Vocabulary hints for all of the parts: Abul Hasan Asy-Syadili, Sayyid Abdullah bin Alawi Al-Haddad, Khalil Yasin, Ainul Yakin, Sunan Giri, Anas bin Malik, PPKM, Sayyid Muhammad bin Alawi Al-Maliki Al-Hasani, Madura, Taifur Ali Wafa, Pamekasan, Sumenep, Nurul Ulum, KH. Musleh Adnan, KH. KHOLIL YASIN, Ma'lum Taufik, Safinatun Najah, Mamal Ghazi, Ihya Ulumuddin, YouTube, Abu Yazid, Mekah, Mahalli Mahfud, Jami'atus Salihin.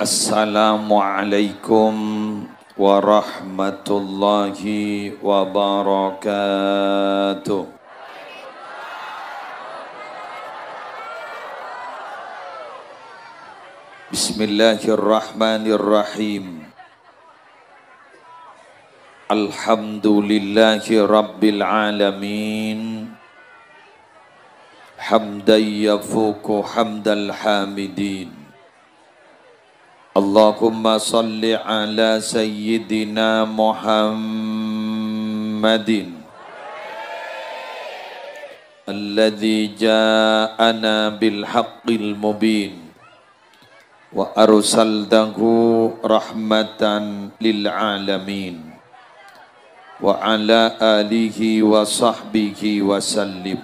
Assalamualaikum warahmatullahi wabarakatuh. Bismillahirrahmanirrahim. Alhamdulillahi rabbil alamin. Hamdan yafuqu hamdal hamidin. Allahumma salli ala sayyidina Muhammadin alladhi ja'ana bil haqqil mubin wa arsaltahu rahmatan lil alamin wa ala alihi wa sahbihi wa sallim.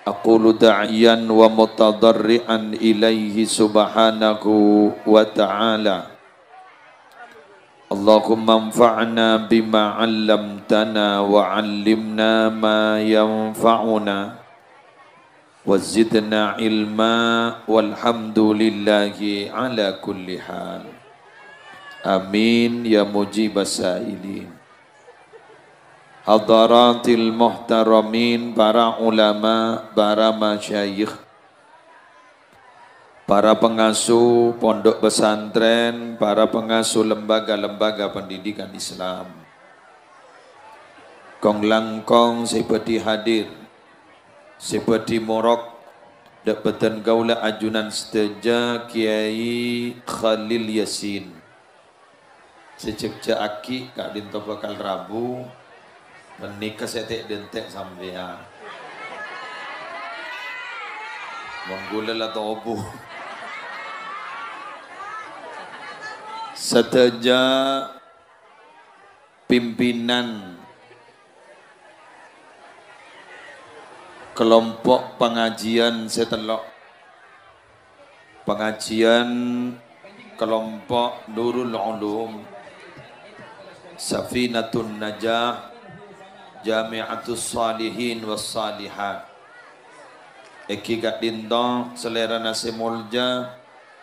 Aqulu da'iyan wa mutadarri'an ilaihi subhanahu wa ta'ala. Allahumma anfa'na bima 'allamtana wa 'allimna ma yanfa'una wa zidna ilma walhamdulillahi ala kulli hal. Amin ya mujibas sa'ilin. Hadaratil muhtaramin, para ulama, para masyayikh, para pengasuh pondok pesantren, para pengasuh lembaga-lembaga pendidikan Islam. Kong langkong seperti hadir, seperti morok, dapatan gaula ajunan seteja Kiai Khalil Yasin. Sejekja aki kak dinto bakal Rabu. Menikah setek dentek sampean. Menggula la tobu. Seteja pimpinan kelompok pengajian setelok. Pengajian kelompok Nurul Ulum, Safinatun Najah, Jami'atus Salihin was-Salihat. Eki gak dindong selera nasi mulja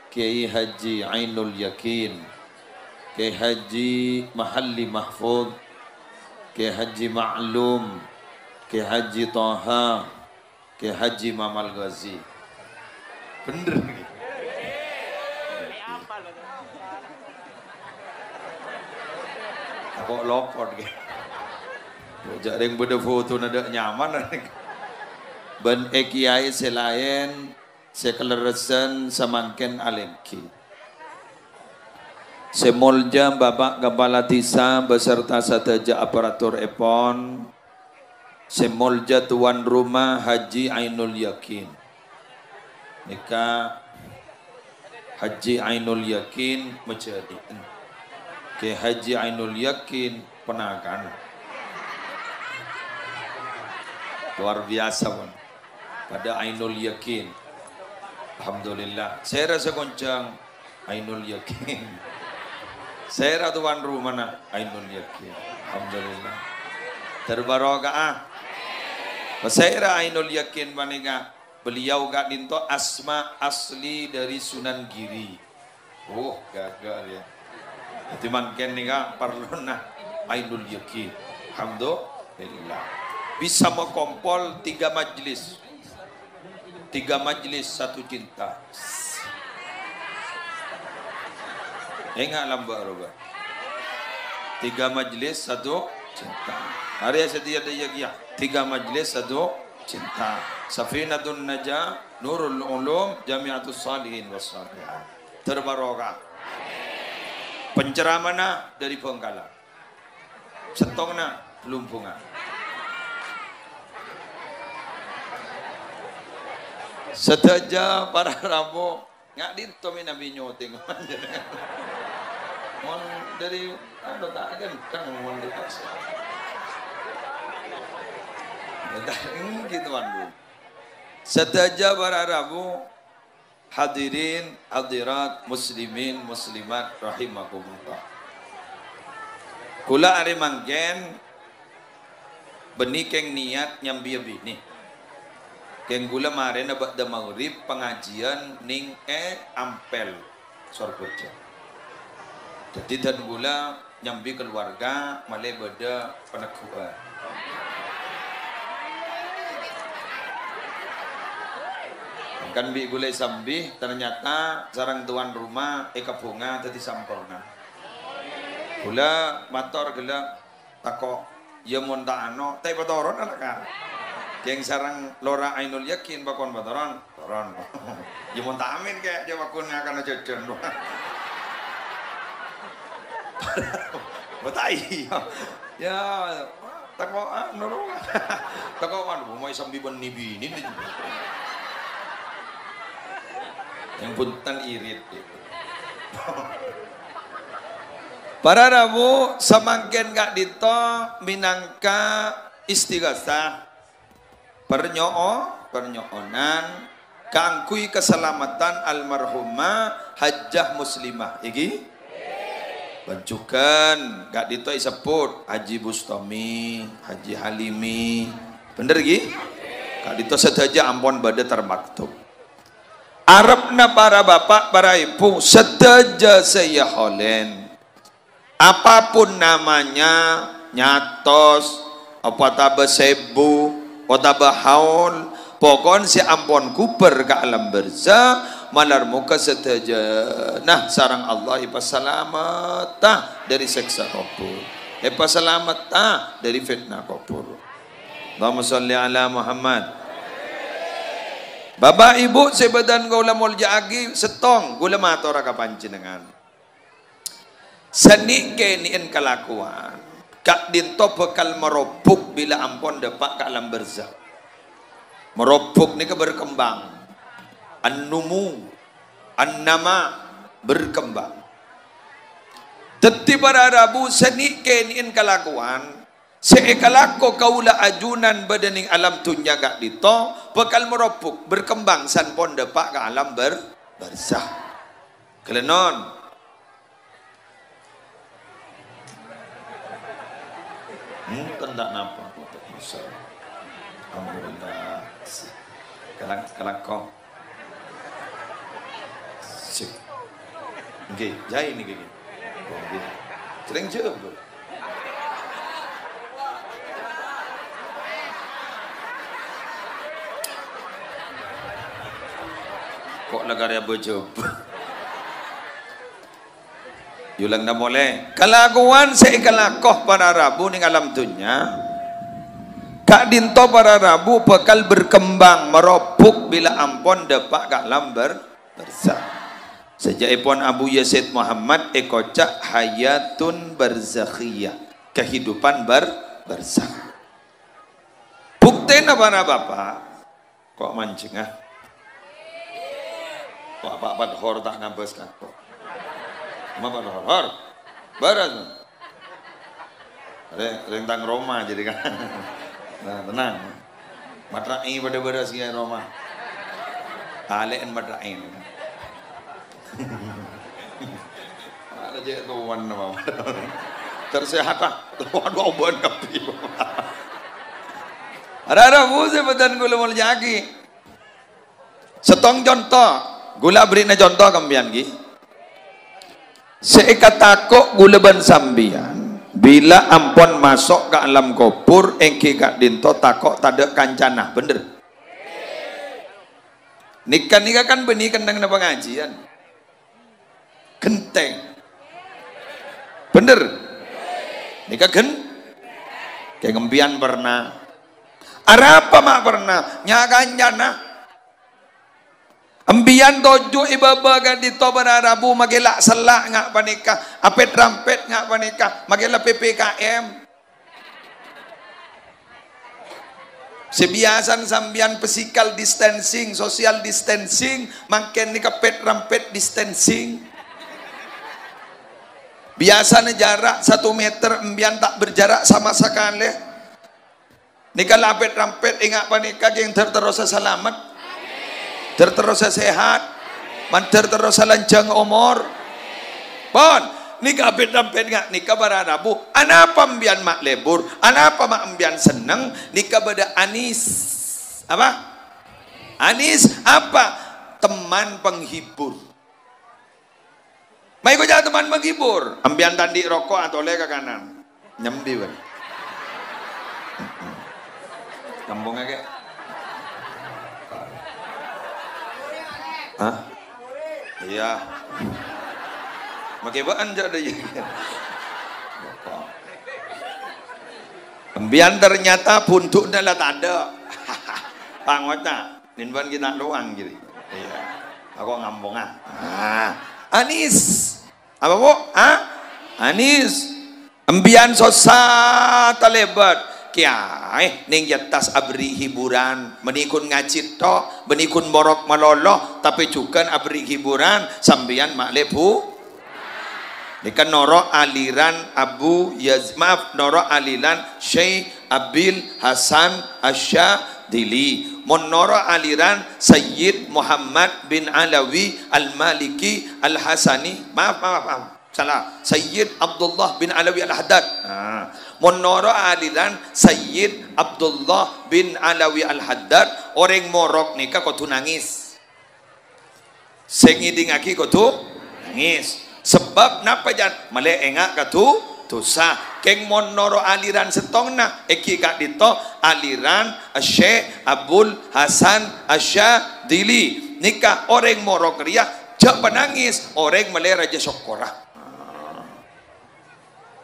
Kiai Haji Ainul Yakin, Kiai Haji Mahalli Mahfud, Kiai Haji Ma'lum, Kiai Haji Taha, Kiai Haji Mamal Ghazi. Bener nih. Kok lopot gitu. Jadi yang beda foto nada nyaman. Ben ekiai selain sekelerasan semangkin alemki. Semulja bapak kepala desa beserta sateja aparatur EPON. Semulja tuan rumah Haji Ainul Yakin. Nikah Haji Ainul Yakin menjadi Ke Haji Ainul Yakin penakan. Luar biasa pun pada Ainul Yakin. Alhamdulillah. Saya rasa goncang Ainul Yakin. Saya ratu tuan rumah mana Ainul Yakin. Alhamdulillah. Terbarokah. Saya Ainul Yakin manega. Beliau gak dinto asma asli dari Sunan Giri. Oh gagal ya. Itu mungkin nega perlu nah Ainul Yakin. Alhamdulillah. Bisa mau kompol 3 majelis. 3 majelis 1 cinta. Enggak lambak roba. 3 majelis 1 cinta. Hari setia dia 3 majelis 1 cinta. Safinatun Najah, Nurul Ulum, Jami'atus Salihin was-Salihat. Terbarokah. Penceramana dari Bengkala. Setongna Lumpungan. Seteja para rabu ngak dintomi nabi nyoting mon dari ada tak ada kang mon dari pasar datang gitu mandu. Seteja para rabu hadirin hadirat muslimin muslimat rahimakumullah. Kula ari manggen benikeng niat nyambi bini Yang gula maren abad da maghrib pengajian ning ampel Sorgoja. Jadi dan gula nyambi keluarga malai beda penekuan. Kan bi gulai sambih ternyata sarang tuan rumah eka bunga tadi sampurna. Gula mator gula tako ya monta ano tapi patoron anak kan. Yang sarang lora ainul yakin bakon bataran taran ya mun amin kayak dia bakon akan jodoh batai ya takoan nuru takoan mau sambi beni bini yang punten irit gitu. Para rabu samangken gak dito minangka istighasah pernyo'onan kangkui keselamatan almarhumah Hajjah Muslimah iki bancukan gak dito disebut Haji Bustami, Haji Halimi bener iki gak dito sedaja ampun badhe termaktub Arabna para bapak para ibu sedaja saya holen apapun namanya nyatos apa tabesebu Otaba haul pokon si ampon kuper ke alam berza malar muka setaja nah sarang Allah ipa selamat dari seksa kubur ipa selamat dari fitnah kubur Allahumma salli ala Muhammad. Bapak ibu sebadan gula mulja'agi setong gula matora kapanjenengan seni keniin kelakuan Kak dinto bekal merobuk bila ampon depak ke alam berzak merobuk ini berkembang an-numu an-nama berkembang teti para rabu seni kenin kelakuan seekalako kaula ajunan badening alam tunya kak dito bekal merobuk berkembang sanpon depak ke alam berzak kelenon tidak nampak untuk bisa alhamdulillah kalakong sip oke jahit ini gini sering jauh kok lagarnya berjubah Yulang na boleh kelakuan seikalakoh para rabu ning alam dunya Kak dinto para rabu bakal berkembang merobuk bila ampon depak kak lamber berzah sejak ipon Abu Yazid Muhammad ekocak hayatun barzakhiyah kehidupan berzah bukti na para bapak kok mancing ah kok bapak hor tak ngabes kok Mama berhor, beres. Rentang Roma jadi kan, nah, tenang. Matrai pada beres ya Roma. Talen matrai. Ada je tuan nama. Tersehat lah, tuan dua bulan kapi. Ada musim badan gula muljaki. Setong contoh, gula beri na contoh kampian ki. Seikatako guleban sambian bila ampon masuk ke alam kubur engki kak dinto takok tada kancana bener nikah kan benih kendang na pengajian genteng bener nikah gen kayak ngempian pernah ada apa mak pernah nyakancana Ambian tojo ibaba gadito para rabu magela selak ngak panikah apet rampet ngak panikah magela PPKM sebiasan sambian physical distancing social distancing makin ni kepet rampet distancing biasanya jarak 1 meter ambian tak berjarak sama sekali nikah lapet rampet ingat panikah yang terus selamat terus sehat manter terus lanjang umur pon nikah beda-beda enggak nikah para rabu ana pambian mak lebur ana apa mak ambian seneng nikah beda anis apa Anis apa? Teman penghibur. Mai kau jadi teman menghibur. Ambian tandi rokok atau oleh ke kanan. Nyemdi weh. Kampungnya kayak. Hah? Iya. Makai baan jadi. Ambian ternyata buntuknya lah tak ada. Pangotnya. Ninban kita doang gitu. Iya. Aku ngambung ah. Anis. Apa bu? Ah? Anis. Ambian sosa talebat. Kiai ning yatas abri hiburan. Menikun ngacit to, menikun borok maloloh. Tapi juga abri hiburan. Sambian maklebu. Ini kan norok aliran Abu Yazmaf. Norok aliran Syekh Abil Hasan Asy-Syadili. Menora aliran Sayyid Muhammad bin Alawi Al-Maliki Al-Hasani. Maaf. Salah. Sayyid Abdullah bin Alawi Al-Haddad. Menora aliran Sayyid Abdullah bin Alawi Al-Haddad. Orang morok nikah kau tu nangis. Sengiding aki kau tu nangis. Sebab napa jan? Malay engak kau tu dosa. Keng monoro aliran setongna eki kak dito aliran Syekh Abul Hasan Asy-Syadili. Nikah orang morok ria jak penangis, orang melera raja syokora.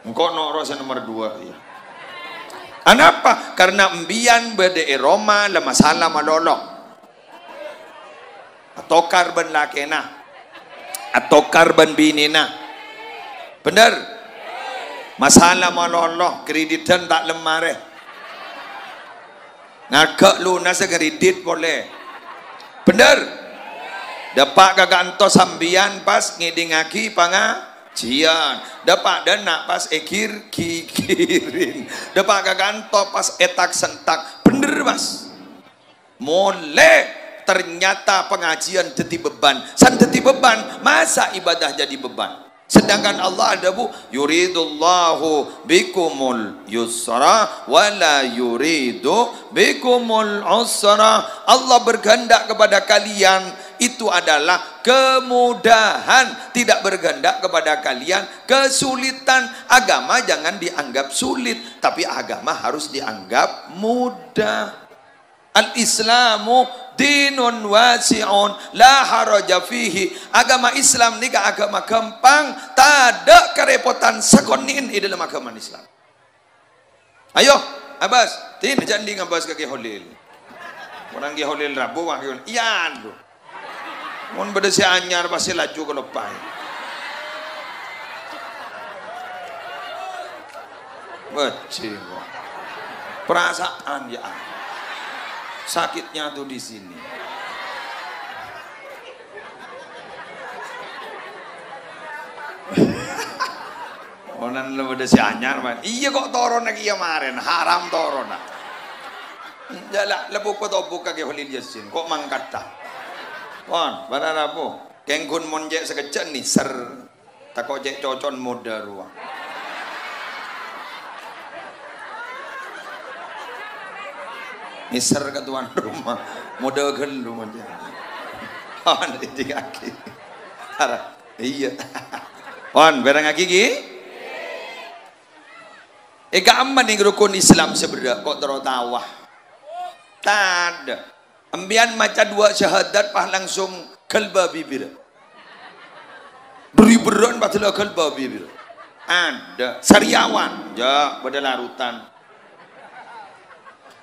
Engkau noro sa nomor dua ya. Anapa? Karena embian bede Roma la masalah malolok. Atokar ben lakena. Atokar ben binina. Bener. Masalah maloloh, kreditan tak lemare. Ngagak lunas kredit boleh. Bener. Dapat kaganto sambian pas ngidingaki pangajian. Dapat dana pas ekir kikirin. Dapat kaganto pas etak sentak. Bener mas. Mulai ternyata pengajian jadi beban. San jadi beban, masa ibadah jadi beban? Sedangkan Allah ada bu yuridullahu bikumul yusra wala yuridu bikumul usra. Allah berkehendak kepada kalian itu adalah kemudahan, tidak berkehendak kepada kalian kesulitan. Agama jangan dianggap sulit, tapi agama harus dianggap mudah. Al-Islamu dinun wasi'un la haraja fihi. Agama Islam ni agama gampang, tak ada kerepotan sekonin di dalam agama Islam. Ayo, Abbas, tin jandi ngabas ke Holil. Orang ke Holil Rabu wahyun. Iyan tu. Mun beda si anyar pasti laju kalau pai. Wajib. Perasaan ya. Sakitnya tuh di sini. Onan lu udah si anyar man. Iya kok toron lagi ya maren, haram toron. Jalah lebuk atau buka ke Holil Yasin. Kok mangkat tak? Pon, barara po. Kengkun monjek sekejap nih ser. Takok jek cocon muda ruang. Nisar ke tuan rumah modal gelu aja. On di kaki. Iya. On barang gigi. Ega aman ning rukun Islam sebedak kok terotawah. Tad. Ambian maca dua syahadat pah langsung kalba bibir. Beriberan patela kalba bibir. Ada sariawan. Ya, bedalarutan.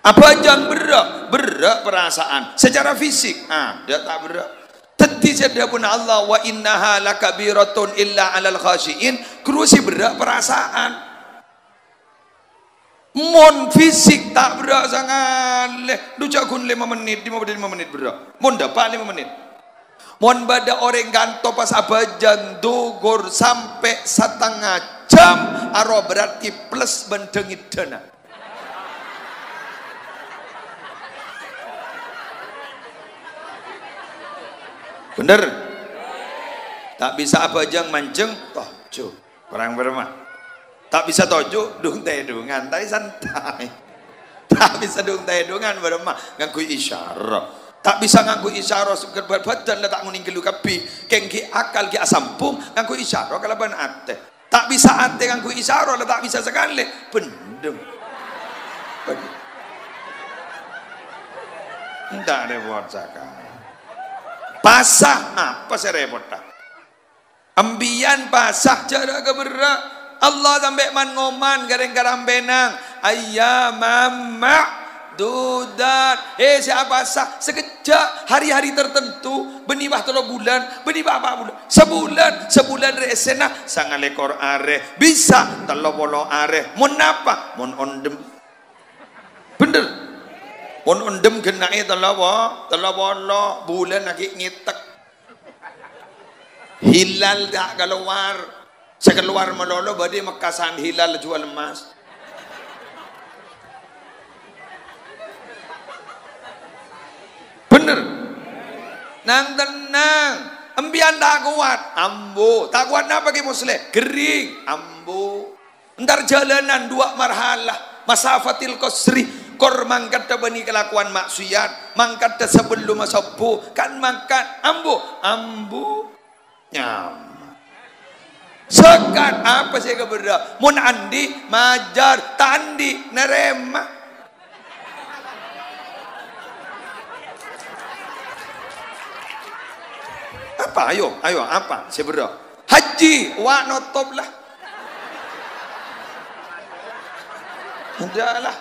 Apa yang berak? Berak perasaan. Secara fisik. Dia tak berak. Tadi saja pun Allah wa innaha lakabiratun illa alal khasyi'in. Kerusi berak perasaan. Mon fisik tak berak sangat. Ducak kun 5 menit berak. Mon dapat 5 menit. Mon badak orang ganto pas abajang dugur sampai 1,5 jam. Aro berarti plus bendengit dana. Bener, tak bisa apa jang manjeng tojo orang beremah, tak bisa tojo dung tedungan, tapi santai, tak bisa dung tedungan beremah ngangkui isyarah, Tak bisa nganggo isyarah sekedar badan tak nguning gelu kapi kengki akal ki asampung nganggo isyarah kalaban ate. Tak bisa ate nganggo isyarah tak bisa sekali bendem. Ndak repot sakah. Pasah apa serepot tak? Ambian pasah jarak keberak Allah sampai man ngoman gareng garang benang ayyamam dudat siapa sah sekejap hari-hari tertentu benibah telur bulan benibah apa bulan sebulan resenah sangat lekor areh bisa telur polo areh mon apa mon ondem bener mon ondem genai telur polo bulan lagi nyetek hilal tak keluar sekeluar melolo badai mekasan hilal jual emas bener nang tenang embian tak kuat ambo tak kuat apa ki musleh gering ambo entar jalanan dua marhalah masafatil qasri kor mangkat tabani kelakuan maksiat mangkat sebelum masopo kan mangkat ambo nyam sekat apa sih keberda mun andi majar tandi nerema apa ayo apa sebera haji wa notop lah adalah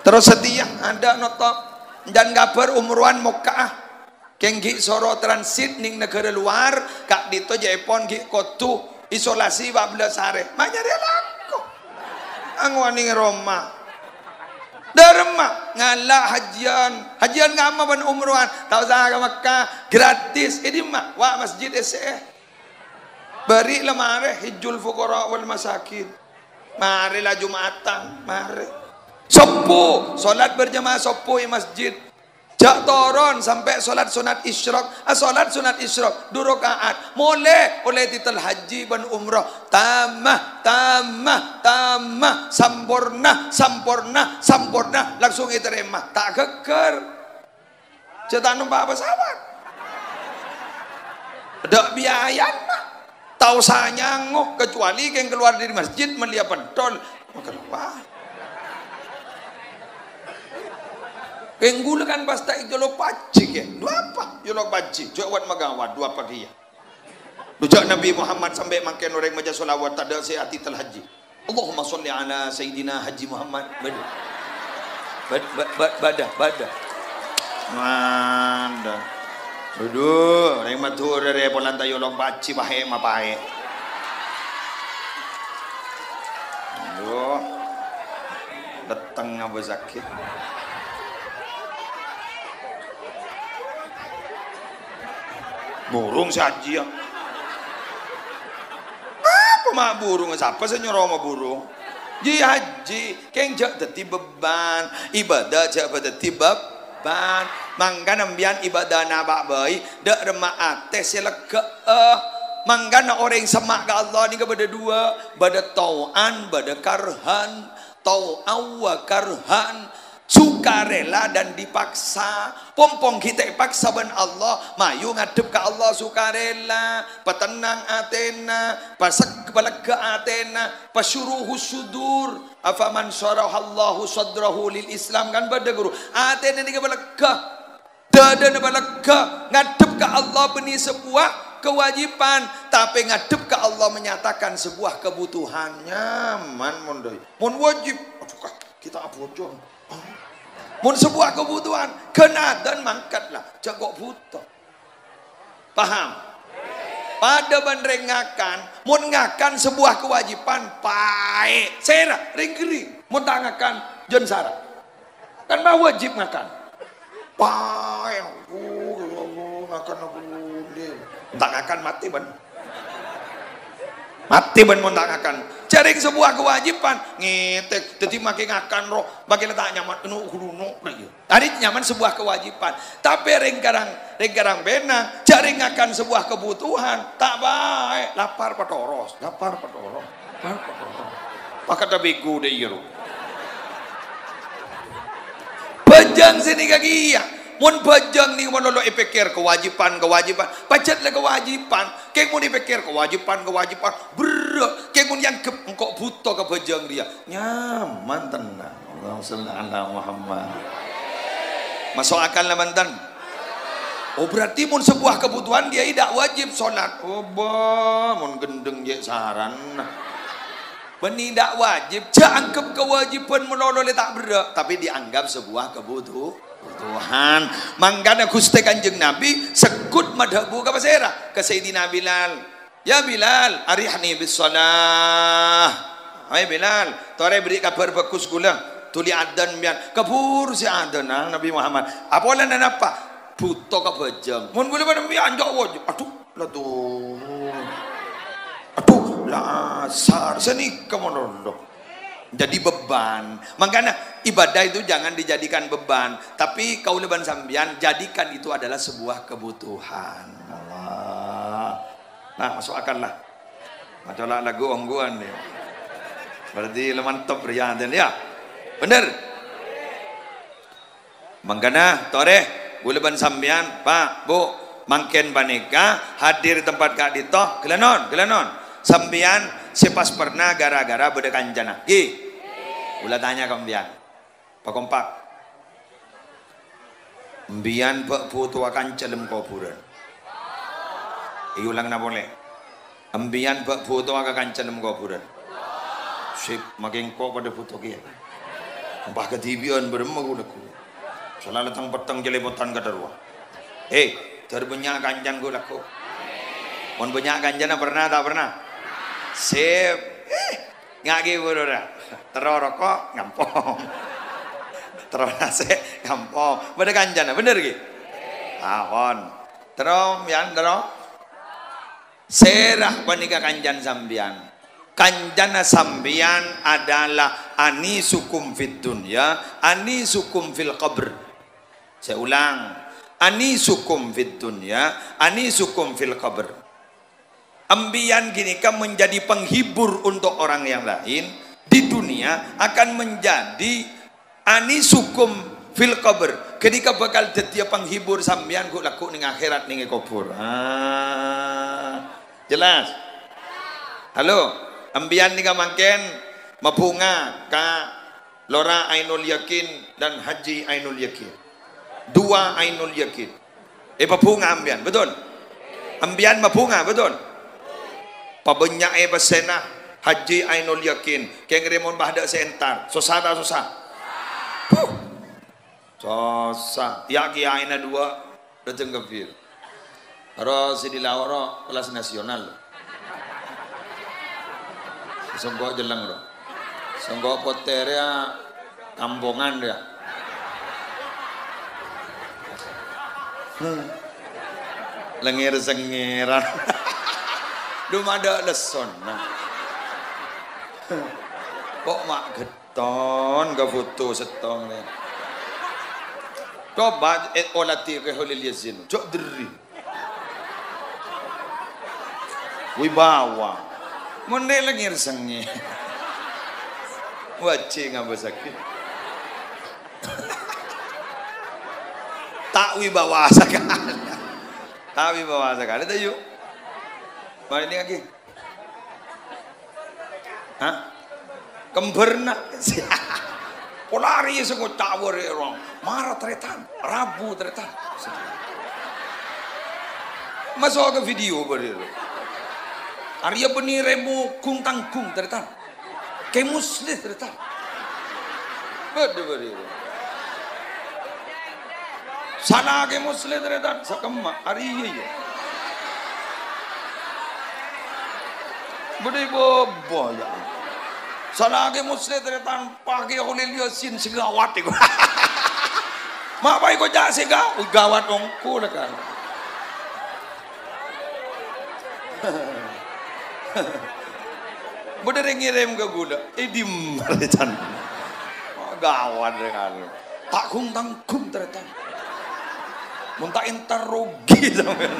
terus setia ada notop dan kabar umruan Mekah kenggi soro transit ning negara luar kak dito Jepon gik kotu isolasi 14 hari manyari laku angwani Roma derma ngalah hajian ngama ban umruan tak usah ke Mekah gratis ini mah wa masjid SE beri lemare hijul fuqara wal masakin mari la jumatan mari sopo salat berjamaah sopo di masjid jak toron sampai salat sunat isyraq du rakaat mulai oleh titel haji ban umrah tamah sampurna langsung diterima tak geger cetan numpak pesawat dak biayan mah tau sanyanguh kecuali yang keluar dari masjid melihat pentol wah kenggul kan pasta jolo pacik ya. Dua apa? Jolo pacik. Jawat magawat dua pagi ya. Lujak Nabi Muhammad sampai makan orang maja solawat tak ada sehati tel haji. Allahumma sholli ala sayyidina Haji Muhammad. Badah. Manda. Aduh, orang Madura re polanta jolo pacik bahe ma bahe. Aduh. Datang apa sakit. Burung saji ya. Apa mak burung? Siapa senyoroma burung? Ji haji, keng jak dadi beban, ibadah jak dadi beban. Mangkan ambian ibadah nabak bayi, dak remak ate selega. Mangkan orang semak ke Allah ni kepada dua, bada tauan, bada karhan, tau'aw wa karhan. Sukarela dan dipaksa pompong kita paksa ban Allah mayu ngadep ke Allah sukarela petenang atena pasek kepala ke atena pasuruhu sudur afaman syarahallahu sadrahu lil islam kan pada guru atena ni kepala ke dada kepala ke ngadep ke Allah beni sebuah kewajiban tapi ngadep ke Allah menyatakan sebuah kebutuhannya man mondoi mun wajib aduh kita abojong mun sebuah kebutuhan kena dan mangkatlah jagok buta paham pada bandrengakan mun ngakan sebuah kewajiban pae serah ring-ring mun tangakan jen sarah kan mah wajib ngakan pae ngakan boleh tangakan mati ban mun tangakan cari sebuah kewajiban ngetek jadi makin ngakan roh makin letak nyaman tadi nyaman sebuah kewajiban tapi ring karang benang cari ngakan sebuah kebutuhan tak baik lapar petoros pakai tabiku deh iru bejang sini kaki iya mun bajang nih walolo ipikir kewajiban pacatlah kewajiban keng mun dipikir kewajiban berak keng mun yang engkau buta ke bajang dia nyaman tenang. Allahumma shalli ala Muhammad. Masuk akal lah mantan. Oh berarti mun sebuah kebutuhan dia tidak wajib sholat. Oh bah mun gendeng je saran beni tidak wajib jangkep kewajiban melolol tak berak tapi dianggap sebuah kebutuhan. Mangkana Gusti Kanjeng Nabi sekut madhabu ka pasera ka Sayyidina Bilal. Ya Bilal arihni bis shalah. Hai Bilal tore beri kabar bagus kula tuli adan mian kabur si adan Nabi Muhammad apalah dan apa buta ka bajang mun kula padha anjak wajib aduh lah tu aduh lasar seni kemonolog jadi beban. Makanya ibadah itu jangan dijadikan beban tapi kauleban sambian jadikan itu adalah sebuah kebutuhan. Allah. Nah masuk akal lah adalah lagu ongguan ya. Berarti mantap ya dan ya bener. Makanya toreh kauleban sambian pak bu mangken paneka hadir tempat kak ditoh gelanon sambian sepas pernah gara-gara beda kancana gi ulah tanya ke mbian pak kompak mbian pak putu akan celem kuburan iulang na boleh mbian pak putu akan celem kuburan sip makin kok pada putu kia mbah ketibian beremagulaku salah letang petang jelepotan kadarwa terbenyak kancan gulaku mon benyak kancana pernah tak pernah sip ngagi burura teror kok ngampong teror nase ngampong bener kancana bener ki ahon terom yan terom serah panika kanjan sambian kanjana sambian adalah anisukum fid dunya anisukum fil qabr. Saya ulang anisukum fid dunya anisukum fil qabr. Ambian ginika menjadi penghibur untuk orang yang lain di dunia akan menjadi anisukum fil qabr ketika bakal jadi penghibur sambian kok laku ning akhirat ning kubur. Jelas. Halo, ambian nika mangken mabunga ka lora ainul yakin dan haji ainul yakin. Dua ainul yakin. Mabunga ambian, betul? Ambian mabunga, betul? Pabenyak besenah haji ainul yakin keng remon bahdak sentar susah ya kia aina dua dateng kafir harus dilawara kelas nasional sengkok jelang roh sengkok poteria kampungan dia lengir-sengiran belum ada leson nah. Kok mak geton gak foto setong nih coba olati ke Kholil Yasin cok deri wibawa mending lengir sengi wajib nggak sakit tak wibawa sekali tak wibawa sekali tak yuk mari ini lagi. Hah? Kembernak. Polari sego tawur orang. Marah teretan, rabu teretan. Masuk ke video bari. Arya beni remu kung tangkung teretan. Ke musleh teretan. Bade bari. Sana ke musleh teretan sakemma ari ye. Beri bobo ya. Salah ke muslim dari tanpa ke Kholil Yasin segawat itu. Mak baik kau jadi segawat ongkul kan. Beri ngirim ke gula. Dim retan. Gawat kan. Tak kung tangkum teretan. Muntah interogi sampai.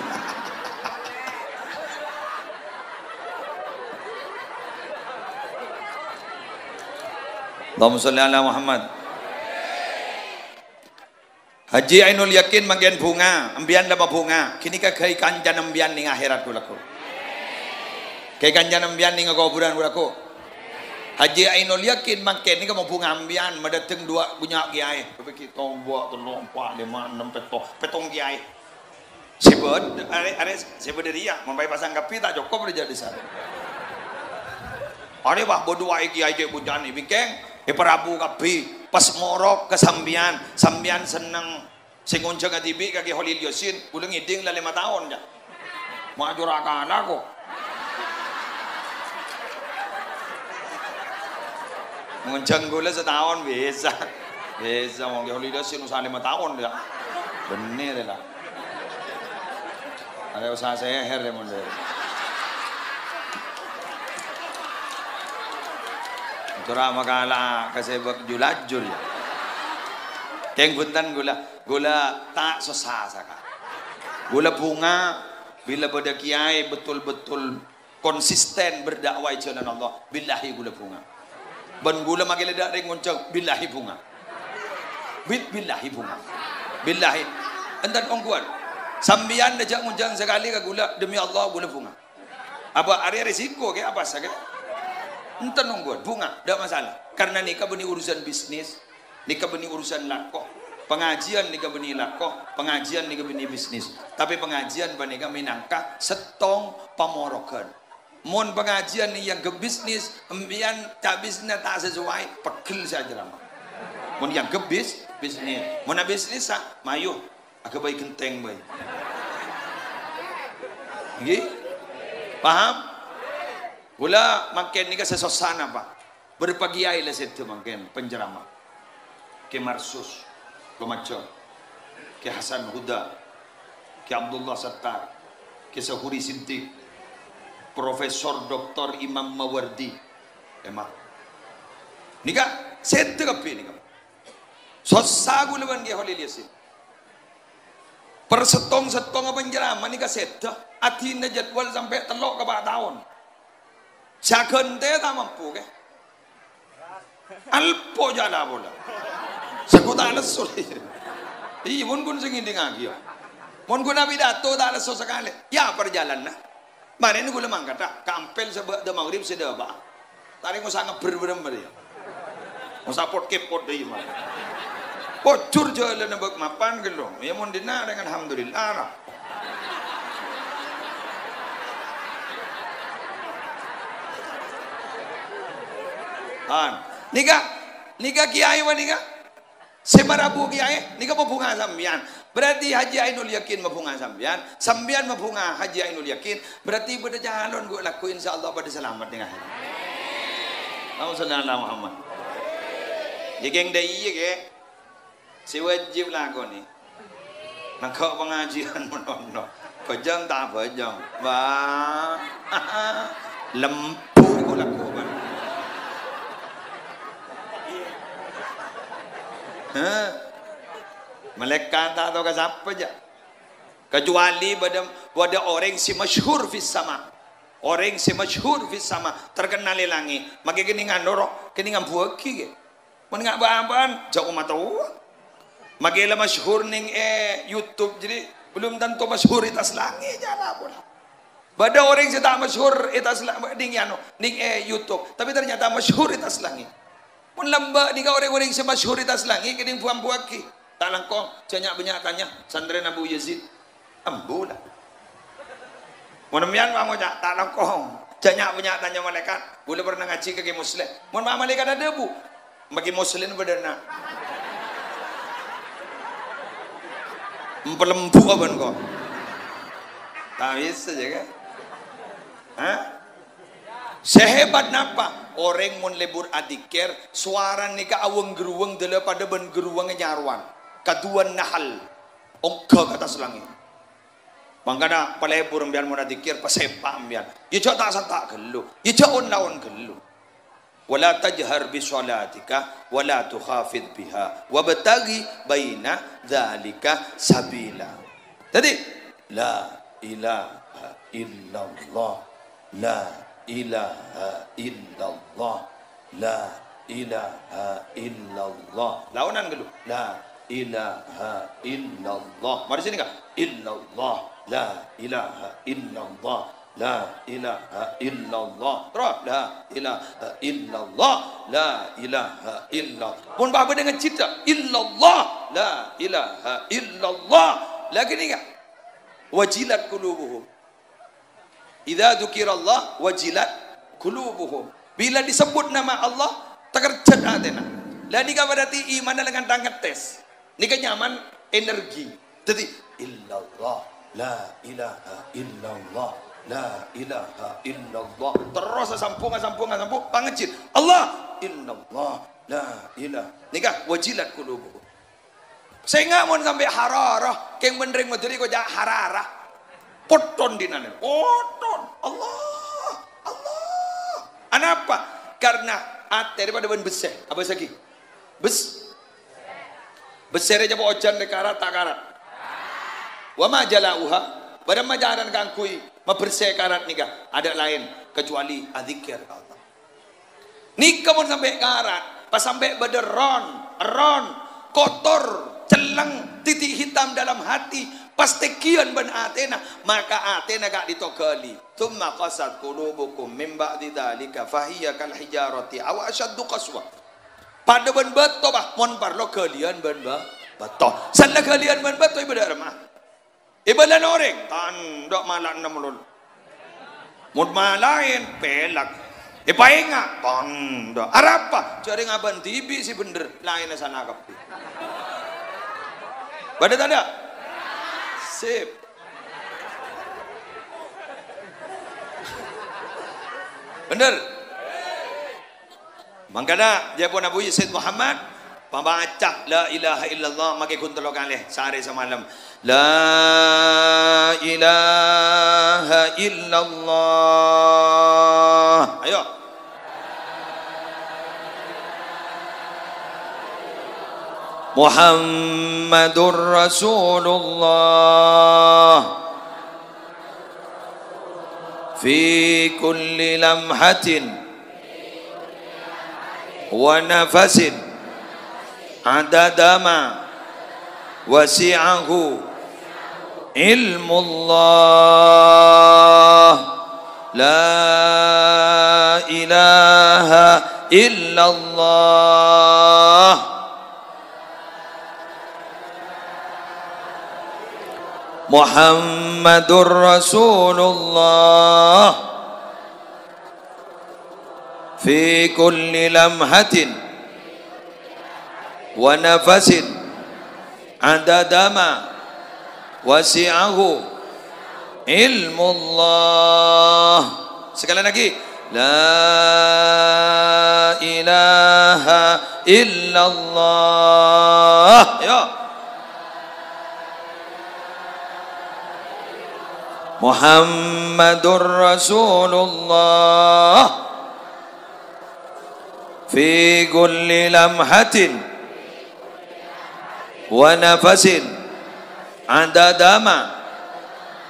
Allahumma shalli ala Muhammad. Haji Ainul Yakin manggen bunga, ambian lama bunga. Kini kagai kancan ambian ning akhirat kulaku. Kagai kancan ambian ning kuburan kulaku. Haji Ainul Yakin mangken ni kamu bunga ambian, madateng dua punya kiai. Begitu tombok terlompat lima enam petong kiai. Sebut, ada sebut dia, membayar pasang kapi tak cukup dia jadi satu. Ada bah berdua kiai je bunjan ni bingkeng, heparabu kapi. Pas morok ke sambian, sambian seneng singonceng atibi kaki Kholil Yasin ulang iding lah 5 tahun dah majurakan aku ngonceng gula 1 tahun bisa mau ke Kholil Yasin usaha 5 tahun dah bener lah ada usaha seher lemon deh Madura makala kasebak julajul ya. Keng buntan gula tak susah saka. Gula bunga bila pada kiai betul-betul konsisten berdakwah jalan Allah billahi gula bunga. Ben gula makin ledak ring ngonceng billahi bunga. Billahi bunga. Billahi entan ongkuan. Sambian dejak ngonceng sekali ke gula demi Allah gula bunga. Apa ada risiko ke apa saka? Entah nungguan, bunga, tidak masalah. Karena nikah beni urusan bisnis, nikah beni urusan lakoh, pengajian nikah beni lakoh, pengajian nikah beni bisnis. Tapi pengajian bani kami nangka setong pamorokan. Mohon pengajian ni yang ke bisnis, embian tak bisnis tak sesuai, pegel saja lama. Mohon yang ke bisnis, mohon bisnis tak, mayuh, agak baik kenteng baik. Gih, paham? Gula makin ni kan sesosana pak berpagi aila situ makin pencerama ke Marsus ke Macor ke Hasan Huda ke Abdullah Sattar ke Sahuri Sinti Profesor Doktor Imam Mawardi emak ni kan situ kapi ni kan sosa gula bangke Kholil Yasin persetong-setong pencerama ni kan situ atina jadwal sampai telok ke 4 tahun Sakon teh tak mampu ke? Alpo jala bola. Sekutan lesu. Ih, mun kun sing nginding agih. Mun kun abi dato tak lesu sekali. Ya perjalanan. Mane ni gule mangkat tak kampel sebab de magrib sedeba ba. Tari ngusah ngeber-berem bari. Ngusah pot-kepot deui mah. Pocur jalan beuk mapan gelong. Ya mun dina dengan alhamdulillah. Nikah kiai wanika sebarabu kiai nikah mabunga sambian berarti Haji Ainul Yakin mabunga sambian sambian mabunga Haji Ainul Yakin berarti pada calon gue laku insyaallah pada selamat dengan Allah sallallahu Muhammad jikeng dai ke si wajib lagu ni nak pengajian mono kejang tak bejang wah lempu gue laku Malaikat tak tahu siapa je kecuali pada orang si masyhur fis sama orang si masyhur fis sama terkenal di langit maka kini ngandorok kini ngambuaki ke menengah bahan-bahan jauh mata uang maka ialah masyhur ning YouTube jadi belum tentu masyhur atas langit jalan pula pada orang si tak masyhur atas langit ning YouTube tapi ternyata masyhur atas langit pun lembak ni kau orang-orang semasyhur atas langit kini puan-puaki tak langkong banyak tanya santri Abu Yazid ambulah monemian bangun tak langkong banyak tanya malaikat boleh pernah ngaji ke Musleh mohon maaf malaikat ada bu bagi Musleh berdana memperlembu abang kau tak bisa je kan ha? Sehebat napa orang mun lebur adikir suara nika awang geruang dela pada ben geruang nyaruan kaduan nahal ongka kata selangi mangkana palebur ambian mun adikir pasepa ambian ye jo tak santak gelu ye jo on gelu wala tajhar bi sholatika wala tukhafid biha wabtaghi baina dzalika sabila tadi la ilaha illallah la ilaha illallah la ilaha illallah launan gelu la ilaha illallah. Mari sini kah? Illallah, la ilaha illallah, la ilaha illallah. Terus la ilaha illallah, la ilaha illallah. Pun apa dengan cita? Illallah, la ilaha illallah. Lagi ni kah? Wajilat qulubuhum. Idza dzukirallah wajilat qulubuhum. Bila disebut nama Allah terkejut hatinya. Lah nikah berarti iman dengan tangan tes. Nikah nyaman energi. Jadi illallah, la ilaha illallah, la ilaha illallah. Terus sambung pangecit. Allah illallah, la ilaha. Nikah wajilat qulubuhum. Sehingga mun sampai hararah keng mendring meduri kok jak hararah. Poton dinane. Poton. Allah. Allah. Anapa? Karena ate daripada ben beseh. Apa saki? Bes. Besere jabo ojan dekara takarat. Wa ma jalauha, pada majaran kangkui membersih karat nikah. Ada lain kecuali azikir Allah. Nikah mun sampai karat, pas sampai bederon, ron, kotor, celeng, titik hitam dalam hati, pasti kian ben Athena, maka Athena gak ditokeli. Tsumma qasat qulubukum min ba'di dzalika fahiya kal hijarati aw ashaddu qaswa. Pada ben beto bah mon parlo kalian ben beto. Sana kalian ben beto ibadah mah. Ibadah noreng tan dok malak nemulun. Mut malain pelak. Ipainga tan dok. Arapa cari ngaban tibi si bener lain sana kapi. Pada tanda, sip. Bener. Makanya dia pun Abu Sayyid Muhammad pembaca la ilaha illallah makai kuntulok aleh sehari semalam. La ilaha illallah. Ayo. Muhammadur Rasulullah fi kulli lamhatin wa nafasin adadama wasi'ahu ilmullah la ilaha illallah Muhammadur Rasulullah fi kulli lamhatin wa nafasin adadama wasi'ahu ilmullah. Sekali lagi la ilaha illallah. Yo Muhammadur Rasulullah fi kulli lamhatin wa nafasin adadama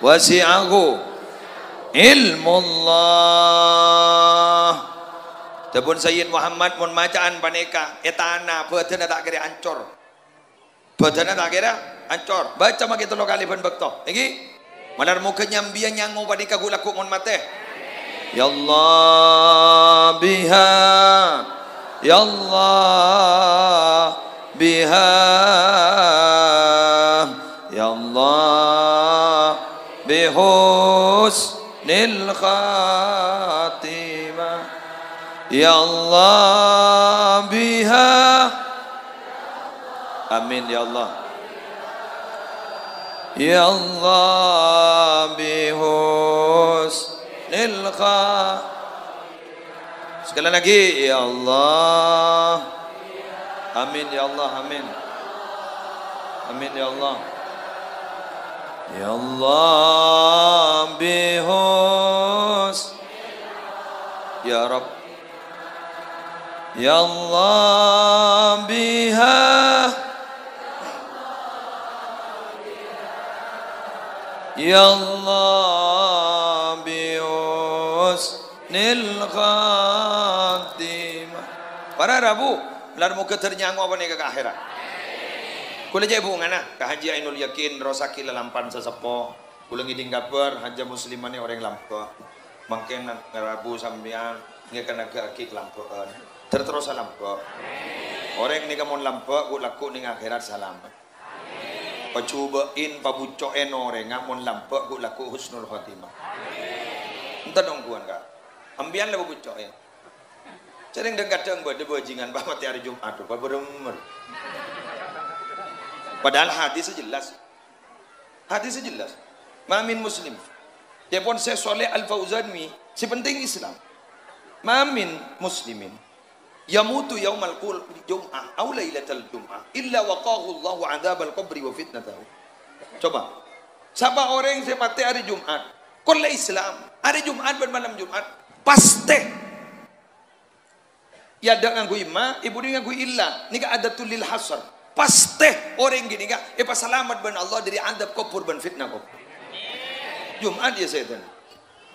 wasi'ahu ilmullah. Tepun Sayyid Muhammad mun macaan paneka etana badan tak kira ancor. Badan tak kira ancor. Baca makin telu kali ben bekto. Iki Manar muka nyambia nyango padika gulaku mon mate. Ya Allah biha, ya Allah biha, ya Allah bihusnil khatimah, ya Allah biha. Amin ya Allah. Ya Allah bihusnil khatimah. Sekali lagi ya Allah. Amin ya Allah. Amin. Amin ya Allah. Ya Allah bihusnil khatimah. Ya Rabb. Ya Allah biha. Ya Allah bihusnil khatimah. Para Rabu, lar muka ternyangwa apa nih ke akhirat. Kula jebu ngana ka Haji Ainul Yakin rosaki lalampan sesepo. Kula ngiding kabar Haji Muslimane orang Lampau. Mangke nang Rabu sampean nggih kana gaki Lampauan. Terus Lampau. Orang nika mon Lampau ku laku ning akhirat salam. Amin. Pacubain pabucoen orang mon Lampau ku laku husnul khotimah. Amin. Entar dong kuan ka. Ambian lebu bucoen. Sering kadang buat bajingan bahwa tiap hari Jumat tuh berumur. Padahal hadisnya jelas. Hadisnya jelas. Mamin muslim. Dia pun saya soleh al-Fauzanwi. Si penting Islam. Mamin muslimin. Yamutu yaumal qul jum'ah aw lailatal jum'ah illa waqahu Allahu 'adzabal qabri wa fitnatahu. Coba. Siapa orang yang mati hari Jumat, kuliah Islam, hari Jumat dan malam Jumat pasti ya dengan guima, ibu dengan guilla. Nika adatul lil hasr. Pasteh orang gini kan, selamat ben Allah dari adab kubur ben fitnah kubur. Jumat ya setan.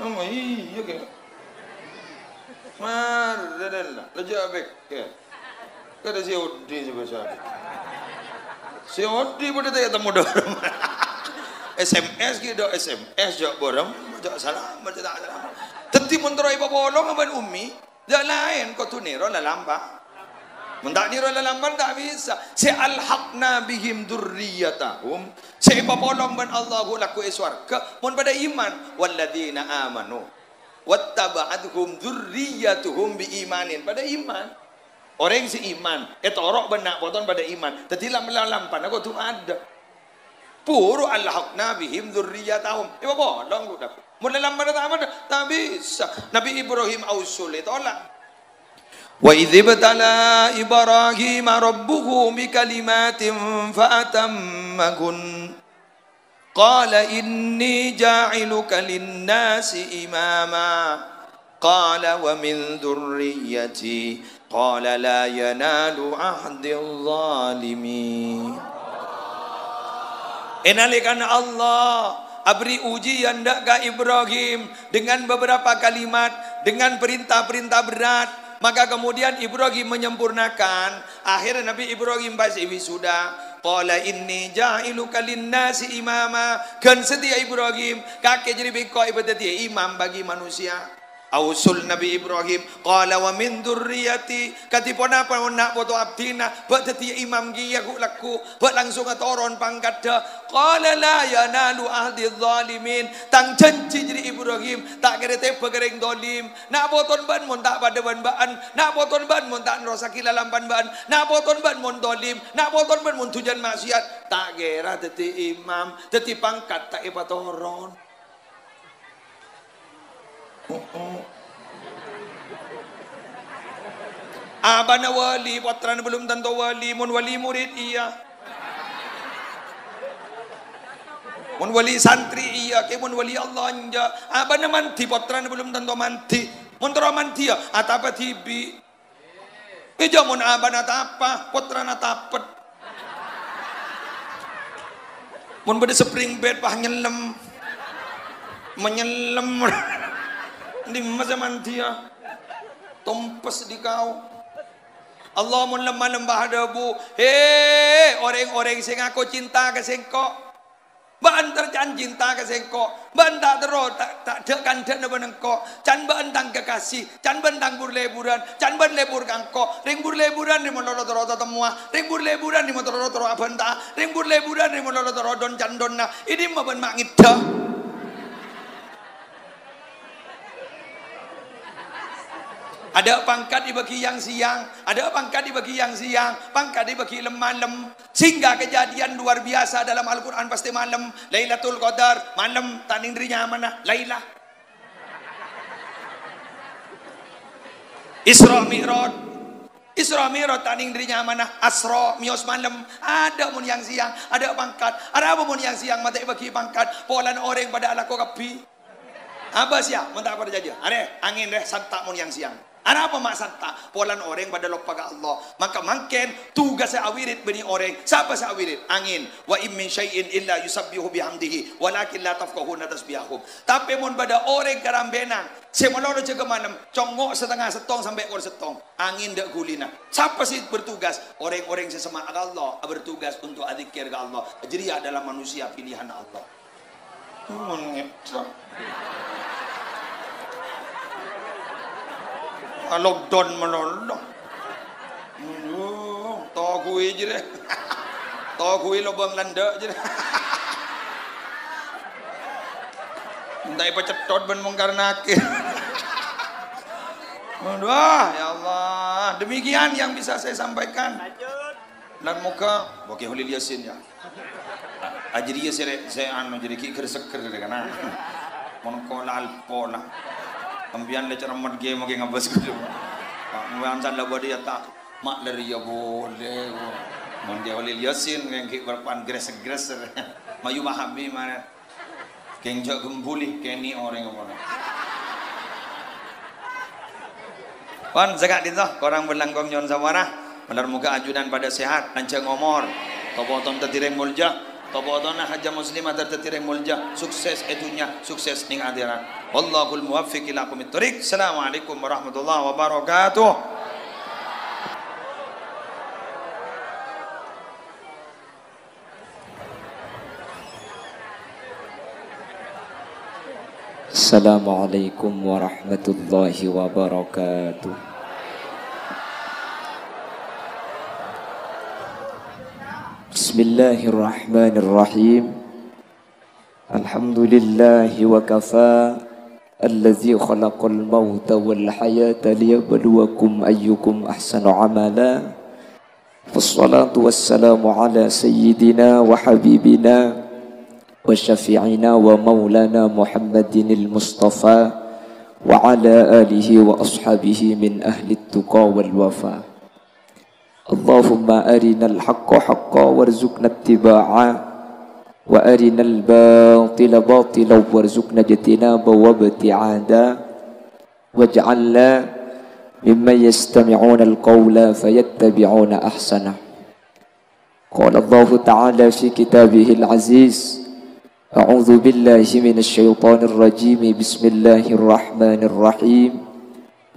Oh iya kan. Mar, dadalah, leja abek. Kada si Odi sebesar. Si Odi pada tanya temu dorong. SMS gitu, SMS jauh borong, jauh salam, jauh tak salam. Tenti menterai babolong aban umi, jauh lain kau tu nero lah lamba. Mendakniro lalaman tak bisa. Sealhaqna bihim durriyatahum. Sepapolong ban Allahu laku eswarga. Mun pada iman. Walladzina amanu. Wattaba'athum durriyatuhum biimanin. Pada iman. Orang si iman. Etorok benak poton pada iman. Tetilah melalampan aku tu ada. Puru alhaqna bihim durriyatahum. Sepapolong ku dapat. Mun lalaman tak ada. Tak bisa. Nabi Ibrahim awsul ditolak. Wa idh ibtala Ibrahima rabbuhu bikalimatin fa'atammahun qala inni ja'iluka lin-nasi imama qala wa min dhurriyyati qala la yanalu ahdil-zalimin. Enalikan Allah abri ujian dak ka Ibrahim dengan beberapa kalimat, dengan perintah-perintah berat. Maka kemudian Ibrahim menyempurnakan. Akhirnya Nabi Ibrahim pas wisuda. Qala inni ja'iluka lin-nasi imama. Kan setia Ibrahim. Kakek jadi bengkok ibadat dia imam bagi manusia. Ausul Nabi Ibrahim. Qala wa min dhurriyati. Katipona panak foto abdina. Badat dia imam giya ku laku. Bat langsung atoron pangkat dah. Qala la yanalu ahdil zalimin. Tang janji jadi Ibrahim. Tak kira tepe kering dolim. Nak boton ban mun tak pada ban baan. Nak boton ban mun tak nerosaki lalampan baan. Nak boton ban mun dolim. Nak boton ban mun tujan maksiat. Tak kira teti imam. Teti pangkat tak iba toron. Abana wali, putrana belum tentu wali, mun wali murid iya. Mun wali santri iya, ke mun wali Allah nja. Abana manti, putrana belum tentu manti. Mun toro manti ya, atapa tibi. Eja mun abana tapa, putrana tapet. Mun beda spring bed pah nyelem. Menyelem. Di masa mantia tumpes di kau Allah mun lemah lembah debu. Hei orang-orang sing aku cinta ke sengkok ban tercan cinta ke sengkok ban tak terus tak dekan dene benengkok can ban tang kekasih can ban tang burleburan can ban lebur kangkok ring burleburan di monoro-toro temua ring burleburan di monoro-toro abenta ring burleburan di monoro-toro don candonna ini mah ban mangida. Ada pangkat dibagi yang siang, ada pangkat dibagi yang siang, pangkat dibagi malam. Sehingga kejadian luar biasa dalam Al-Quran pasti malam. Lailatul Qadar, malam, tanindrinya mana? Lailah. Isra Mi'raj. Isra Mi'raj tanindrinya mana? Asra, mios malam. Ada pun yang siang, ada pangkat. Ada pun yang siang, mata dibagi pangkat. Polan orang pada alaku kepi. Apa siang? Mata apa dia jadi? Ada angin deh, santak pun yang siang. Ana apa maksanta? Polan orang pada lopaga Allah. Maka mungkin tugas awirit bini orang. Siapa sa awirit? Angin. Wa im min syai'in illa yusabbihu bihamdihi walakin la tafqahuna tasbihahum. Tapi mun pada orang karambenang, semololo jegemanem, congok setengah setong sampai kor setong. Angin dak gulina. Siapa sih bertugas? Orang-orang sesama Allah bertugas untuk azikir ke Allah. Jadi adalah manusia pilihan Allah. Lockdown menolong, tau gue aja deh, tau gue lubang landak aja deh. Entah apa cetot ben mengkarnakin. Wah, ya Allah, demikian yang bisa saya sampaikan. Dan muka, bagi Holil Yasin ya. Ajriya saya anu jadi ki kerseker kana. Mon ko lal pola. Ambian le ceramah ge mage ngabas ku. Muan san la bodi ata mak le riya boleh. Mon dia Holil Yasin yang ki berpan gres-gres. Mayu mahabi mana. Keng jok gembuli keni orang ngono. Pan jaga dinah korang berlangkong nyon sawarah. Benar muka ajudan pada sehat lancang ngomor. Toboton tetireng mulja. Toboton KH. Musleha tetireng mulja. Sukses etunya, sukses ning akhirat. Wallahul muwaffiq ila aqwamit thoriq. Assalamualaikum warahmatullahi wabarakatuh. Assalamualaikum warahmatullahi wabarakatuh. Bismillahirrahmanirrahim. Alhamdulillahi wa kafa allazi khalaqal mauta wal hayata liyabluwakum ayyukum ahsanu amala. Wassalatu wassalamu ala sayyidina wa habibina wa syafi'ina wa maulana Muhammadinil Mustafa wa ala alihi wa ashabihi min ahli tuqa wal wafa. Allahumma arinal haqqa haqqa warzuqna ittiba'ah wa arinal batila batila warzuqna jatinaba wabti'ada waj'alna mimman yastami'una alqawla fayattabi'una ahsana. Qala Allah ta'ala fi kitabihil aziz, a'udzu billahi minasy syaithanir rajim, bismillahirrahmanirrahim.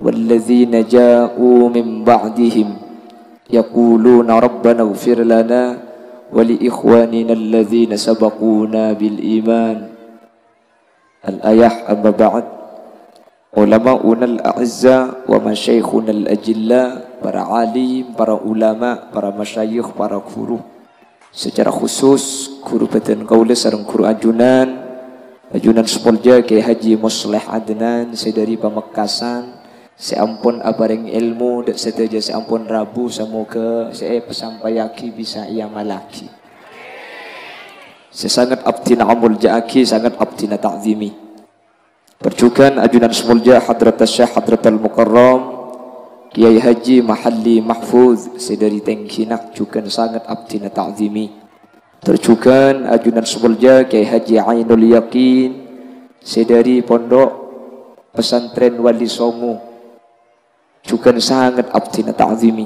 Walladzina ja'u min ba'dihim يقولون ربنا اغفر لنا ولإخواننا الذين سبقونا بالإيمان. الآية. أما بعد, علماؤنا الأعزاء ومشايخنا الأجلاء, para alim, para ulama, para masyayikh, para guru, secara khusus guru Badan Kaula sareng guru ajunan Sepolja KH. Musleh Adnan, saya dari Pamekasan. Seampun abaring ilmu dak seteja seampun rabu, semoga saya pesampaiaki bisa ia malaki. Sesangat abdina amul jaaki, sangat abdina ta'zimi. Perjukan ajunan Sepolja Hadrat Syekh Hadratul Mukarram Kiai Haji Mahalli Mahfuz, saya dari Tengkinak, juga sangat abdina ta'zimi. Perjukan ajunan Sepolja Kiai Haji Ainul Yakin, saya dari Pondok Pesantren Wali Songo, juga sangat abdina ta'zimi.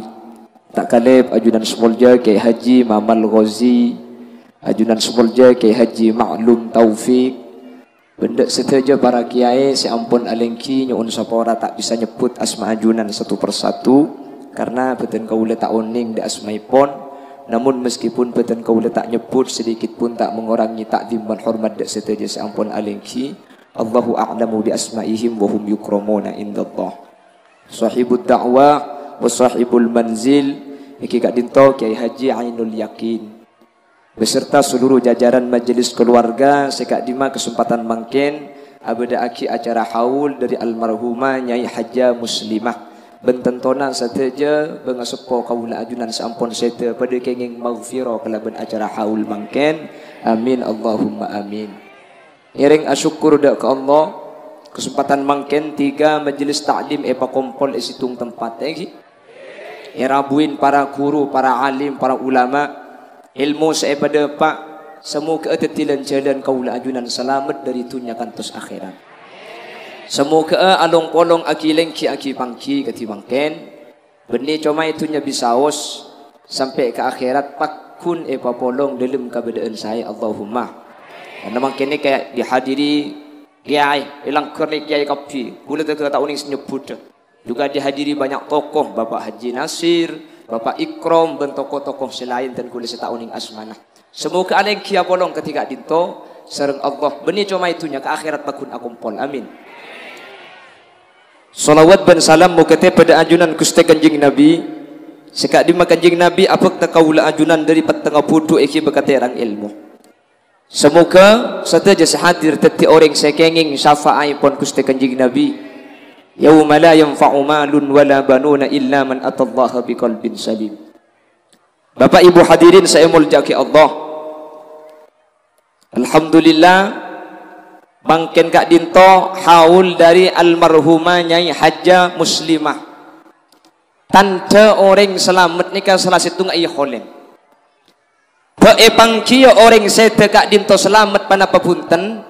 Tak kalib ajudan Sepolja Kiai Haji Mamal Ghazi, ajudan Sepolja Kiai Haji Ma'lum Taufik, benda seteja para kiai seampun alengki nyuun sapora tak bisa nyebut asma ajunan satu persatu karena Badan Kaula tak oning di asmaipon. Namun meskipun Badan Kaula tak nyebut sedikit pun tak mengurangi ta'zim dan hormat dak seteja seampun alengki. Allahu a'lamu bi asma'ihim wa hum yukramuna indallah. Sahibud da'wah wa sahibul manzil iki Kak Dinto Kiai Haji Ainul Yakin beserta seluruh jajaran majelis keluarga. Saya Kak Dima kesempatan mangkin abada aki acara haul dari almarhumah Nyai Hajah Muslimah bententona sateja bengasepo kaula ajunan sampun sete pada kenging maghfirah kalaban acara haul mangkin. Amin Allahumma amin. Iring asyukur dak ke Allah kesempatan mangken tiga majelis taklim epa kompol esitung tempat lagi. Erabuin para guru, para alim, para ulama, ilmu sepada pak semua keetetilan jalan kaula ajunan selamat dari tunyakan tos akhirat. Semoga along-polong aki lengki aki pangki ketibangken. Benih comai itunya bisaos sampai ke akhirat pakun epa polong dalam keberadaan saya Allahumma. Dan memang kini kayak dihadiri kiai ilang kerek kiai kopi. Kula tak unik nyebut. Juga dihadiri banyak tokoh Bapak Haji Nasir, Bapak Ikrom dan tokoh-tokoh selain dan kula tak unik asmanah. Semoga aleng kia polong ketika dinto sereng Allah benih comai itunya ke akhirat pakun akumpol. Amin. Salawat dan salam mukete pada anjunan Gusti Kanjeng Nabi. Sekak di Kanjeng Nabi apa tekaula anjunan dari petengah pudu iki bekaterang ilmu. Semoga sateja sehadir teti orang sekenging syafaat pon Gusti Kanjeng Nabi. Yauma la yanfa'u malun wala banuna illa man atallaha biqalbin salim. Bapak Ibu hadirin saya muljaki Allah. Alhamdulillah bangken kak dinto haul dari almarhumah Nyai Hajah Muslimah tante orang selamat nikah salah situng ayah Kholil beepang kia orang sete kak dinto selamat pada pepunten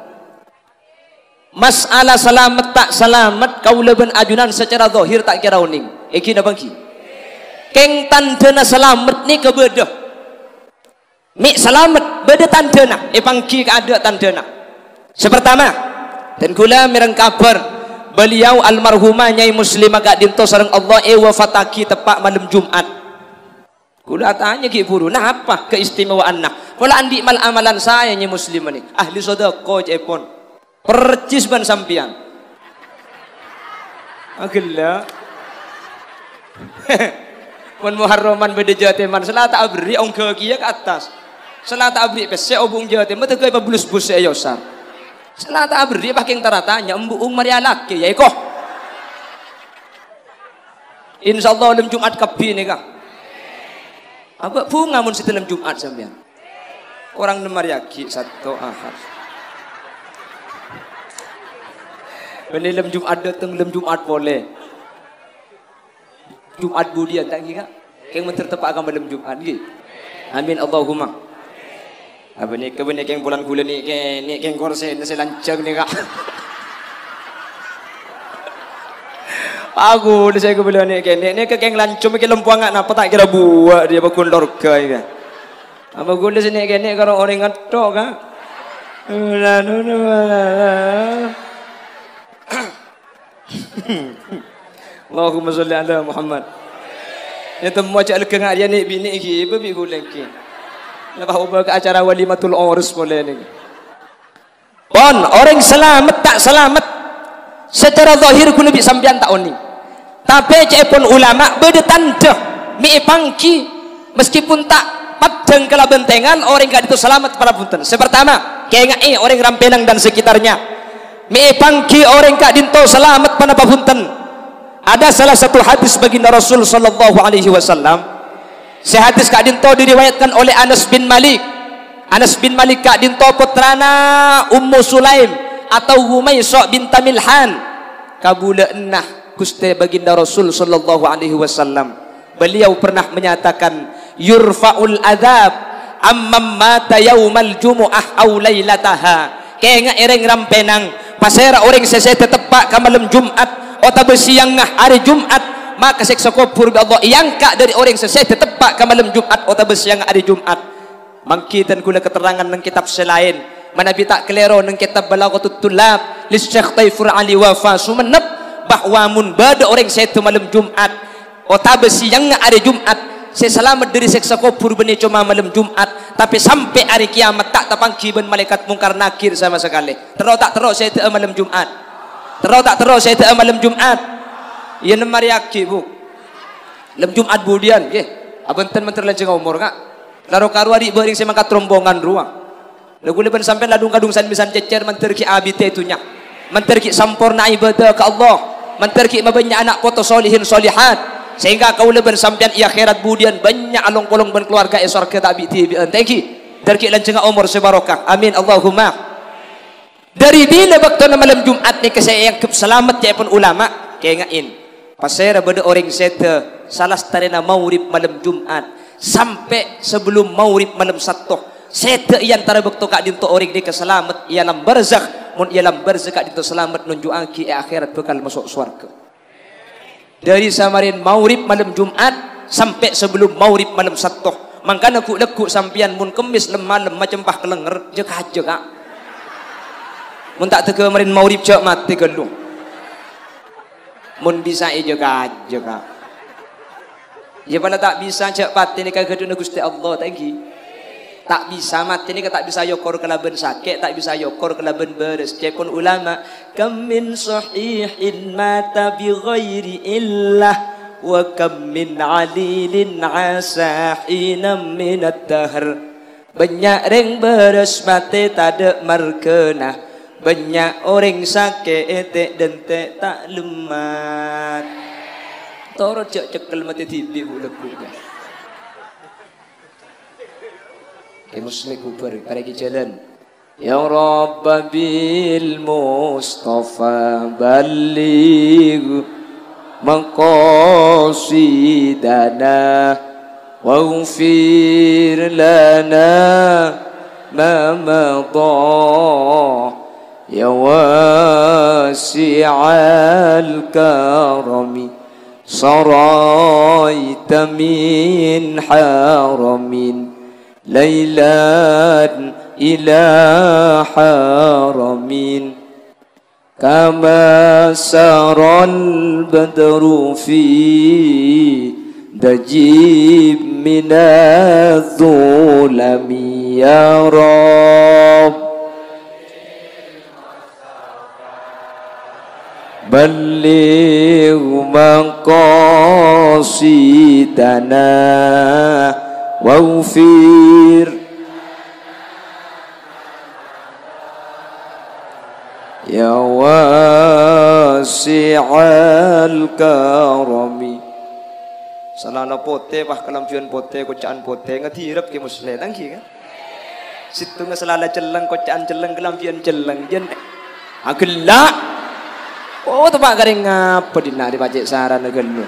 masalah selamat tak selamat kau leben ajunan secara zahir tak kira uning iki na bangki keng tante na selamat ni kebedah mik selamat beda tante na epang kia ada tante na. Sepertama, dan kula mireng kabar beliau almarhumah Nyai Muslimah kak dinto sareng Allah wafataki tepak malam Jumat. Kula tanya ki guru, nah apa keistimewaan nah? Kula andi mal amalan saya Nyai Muslimah ni, ahli sedekah cepon. Percis ban sampean. Agela. Mun Muharraman bede jateman selata abri ongke kiye ke atas. Selata abri pesek obung jatem metegoi pabulus bus ayosan. Selata abri paking taratanya embuung marialak ke yaiko. Insyaallah dalam Jumat kebi nih kak. Apa bunga mun situ dalam Jumat sampean. Orang nemariaki satu ahad. Beli dalam Jumat datang dalam Jumat boleh. Jumat budian tak kak. Keng menteri tepak akan dalam Jumat ni. Amin Allahumma. Apa ni kebenar keng bulan bulan ni keng ni keng korset ni selancang ni kak. Aku ni saya kebenar ni keng ni keng lancung keng lempuangan apa tak kira buat dia bakun lorga ni kak. Apa gula sini keng ni kalau orang ngetok kak. Allahumma sholli ala Muhammad. Ni temu cakap kengak dia ni bini ki, bini gula ki. Lepas ubah ke acara walimatul urus boleh ni. Pon orang selamat tak selamat secara zahir ku lebih sampean tak oni. Tapi cek pun ulama beda tanda mi pangki meskipun tak padang kala bentengan orang gak itu selamat para punten. Sepertama, kengai orang Rampenang dan sekitarnya. Mi pangki orang gak dinto selamat para punten. Ada salah satu hadis baginda Rasul sallallahu alaihi wasallam. Sehadis kak dinto diriwayatkan oleh Anas bin Malik. Anas bin Malik kak dinto putrana Ummu Sulaim atau Humaisah binta Milhan kabula ennah kuste baginda Rasul sallallahu alaihi wasallam. Beliau pernah menyatakan yurfa'ul adab amman mata yaumal jumu'ah aw lailataha. Kenga ereng Rampenang pasera orang sese tetepak ka malam Jumat otabe siangah hari Jumat maka seksokopur Allah yang kak dari orang seseh tetepak ke malam Jumat atau bersiang hari Jumat mangkitan kula keterangan nang kitab selain manabi tak kelero nang kitab Balaghatut Tullab li Syekh Taifur Ali Wafa Sumenep bahwa mun bada orang setu malam Jumat atau bersiang hari Jumat saya selamat dari seksokopur bene cuma malam Jumat tapi sampai hari kiamat tak tapangki ben malaikat mungkar nakir sama sekali terus tak terus saya te malam Jumat terus tak terus saya te malam Jumat. Ia nemari aki bu, lem Jumat budian, ye, abenten menteri lenceng umur kak, laro karuari bering semangkat rombongan ruang, lagu leban sampai ladung kadungsan misan cecer menteri ki abite itunya, menteri ki sampurna ibadah ke Allah, menteri ki mabanya anak foto solihin solihat, sehingga kau leban sampai ia akhirat budian banyak along kolong ben keluarga esor ke abite enteki, terki lenceng umur sebarokah, amin Allahumma. Dari bila waktu malam Jumat ni kesayang selamat ya pun ulama kengain. Pasera beda orang sete salah starena maurib malam Jumat sampai sebelum maurib malam Sabtu sete iyan tara bekto kak dinto orang deka selamat ialam barzakh mun ialam berzekat itu selamat nunjuk aki akhirat bekal masuk surga. Dari samarin maurib malam Jumat sampai sebelum maurib malam Sabtu. Mangkana ku lekuk sampian mun kemis lem malam macam pah kelenger jekah jekah. Mun tak tege marin maurib cak mati gendung. Mun bisa jekah jekah. Ya mana tak bisa cak pati ni kagedune Gusti Allah tanggi. Tak bisa mati ni tak bisa yokor kelaben sakit, tak bisa yokor kelaben beres. Cepun ulama kam min sahihin mata bi ghairi illah wa kam min alilin asahina min ad-dahr. Banyak reng beres mati tak ada markena, banyak orang sakit etek dentek tak lemat. Toro cek cekel mati tibi hulek. Muslim kubur para jalan ya Rabb bil Mustafa balligh maqasidana waghfir lana ma madha ya wasi'al karami saraita min haramin Lailan ila haramin kama saral badru fi dajib minaz zulami ya Rabb balligh maqasidana waghfir ya wasi'al karami salana pote pah kalampion pote kocaan pote ngadirep ke musleh tangki kan situ ngeselala celeng kocaan celeng kalampion celeng jen agelak oh tepak garing apa dina dipacik sarana gelu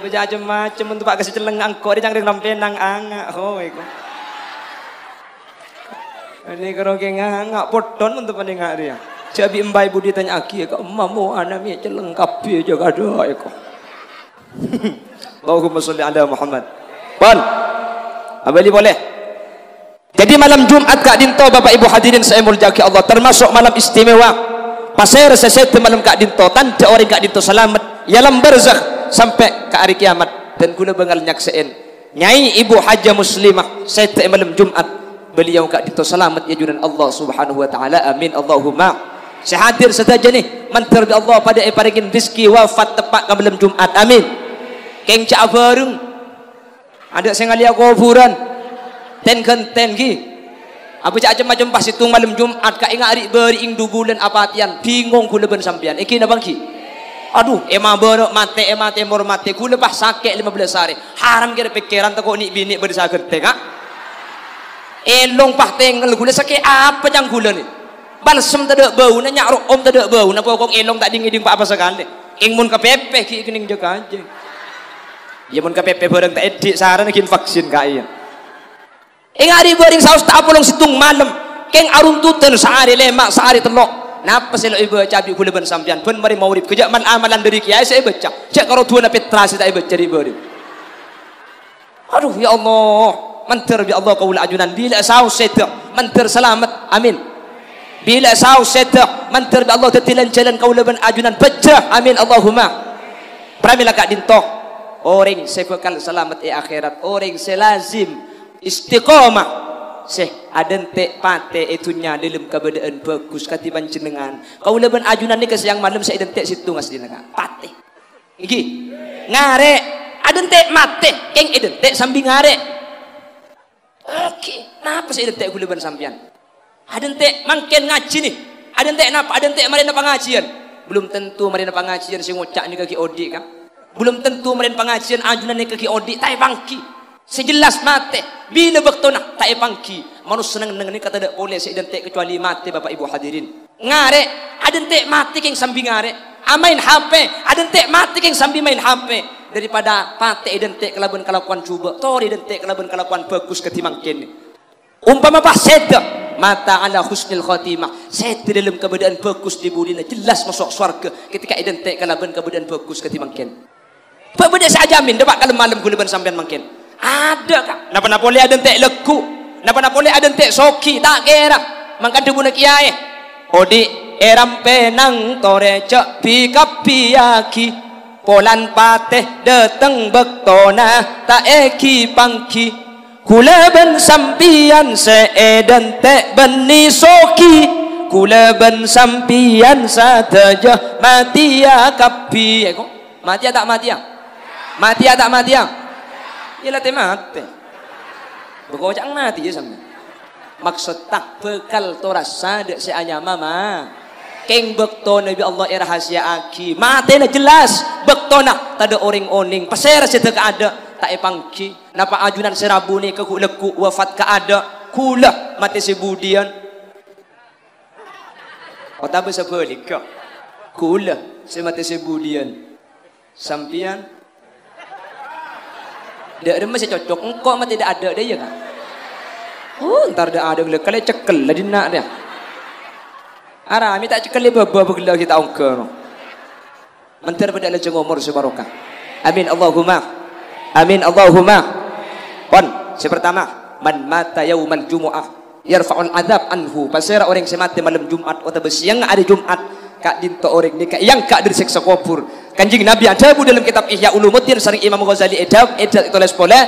berjajam macam untuk pak kasih celeng angkor dia jangan nampil nang angak hoi ko ini kalau kena angak poton untuk pendengar dia cabi embai budi tanya aki kau mamu anaknya celeng kapi juga ada ko Allahumma sholli ala Muhammad pon abeli boleh jadi malam Jumat Kak Dinto Bapak Ibu hadirin saya muliaki Allah termasuk malam istimewa pasir seset malam Kak Dinto tanja orang Kak Dinto selamat yalam berzak sampai ke hari kiamat dan guna bengal nyaksein nyai ibu haja muslimah saya tak malam Jumat beliau Kak Dinto selamat ya juran Allah subhanahu wa ta'ala amin Allahumma saya hadir saja nih mantar di Allah pada eparikin rizki wafat tepat ke malam Jumat amin kengca bareng ada saya ngalia kuburan ten kenten gi apa macam pas itu malam Jumat Kak ingat hari bering du bulan apa hatian bingung guna ben sampian iki nabang ki aduh emang berok mati emang temor mati ku lepas sakit 15 hari haram kira pikiran takut ni binik bersager tengah elong pah tengel gula sakit apa yang gula ni balsam tak ada bau nak nyaruk om tak ada bau nak pokok elong tak dingin dingin apa sekali ingmun kepepeh ki kening jaga aja ya mun kepepeh bareng tak edik saran kin vaksin kaya ing hari bering saus tak polong situng malam keng arung tuten sehari lemak sehari telok napa selo ibu cabi gula ben sampian pun mari maurib kerja man amalan dari kiai saya baca cek karo tuan petra saya tak baca ibu aduh ya Allah mentar bi Allah kaula ajunan bila saus saya mentar selamat amin bila saus saya mentar bi Allah tetilan jalan kaula ben ajunan baca amin Allahumma pramila Kak Dinto orang saya bekal selamat di akhirat orang saya lazim istiqamah Syekh aden tek pate itunya dalam keadaan bagus katiban jenengan. Kaula ben ajunan ni ke siang malam saya aden tek situ ngas jenengan. Pate. Iki. Ngarek aden tek mate keng aden tek sambil ngarek. Okey, napa saya aden tek kaula ben sampean? Aden tek mangken ngaji ni. Aden tek napa? Aden tek mari napa ngajian? Belum tentu mari napa ngajian sing ngocak ni kaki odik kan. Belum tentu mari pengajian ajunan ni kaki odik tai bangki. Sejelas mati bila bertonah tak pangki manusia senang-senang ni kata tak boleh seidentik kecuali mati Bapak Ibu hadirin ngarek adentik mati keng sambil ngarek amain HP adentik mati keng sambil main HP daripada pate identik kelabuan kelakuan cuba tori identik kelabuan kelakuan bagus ketimang kini umpama pak sedek mata ala husnil khotimah sedek dalam keadaan bagus di budina jelas masuk surga ketika identik kelabuan keadaan bagus ketimang kini pak beda saya jamin dapat kalau malam gulaban sampean mangkin ada kak napa-napa boleh identik leku napa-napa boleh identik soki tak kira mangkan dibuna kiai odi eram penang tore cek pikap piaki polan pateh dateng bektona tak eki pangki kula ben sampian seeden tek beni soki kula ben sampian sateja mati ya kapi mati ya tak mati ya mati ya tak mati ya iyalah te mati berkocang mati ya sama maksud tak bekal toras sadek seanya mama keng bektona bi Allah rahasia aki matena jelas bektona tak ada oring-oning peser sedek ada tak epangki napa ajunan serabune kekuleku wafat ka ada kula mati sebudian otak bisa balik kok kula semati sebudian sampian dak ada masih cocok engkau mati tidak ada dia ya kan ntar dak ada kale cekel lah dinak dia arami tak cekali baba begila kita ongkar mentar pada lejeng umur sebarokah amin Allahumma pon si pertama man mata yaumal jumu'ah yarfa'ul adab anhu pasera orang semati malam jumat atau besiang ada jumat kak dinto orang ni kak yang kak dari seksa kubur kanjeng nabi ada bu dalam kitab ihya ulumuddin sering imam ghazali edab itu les boleh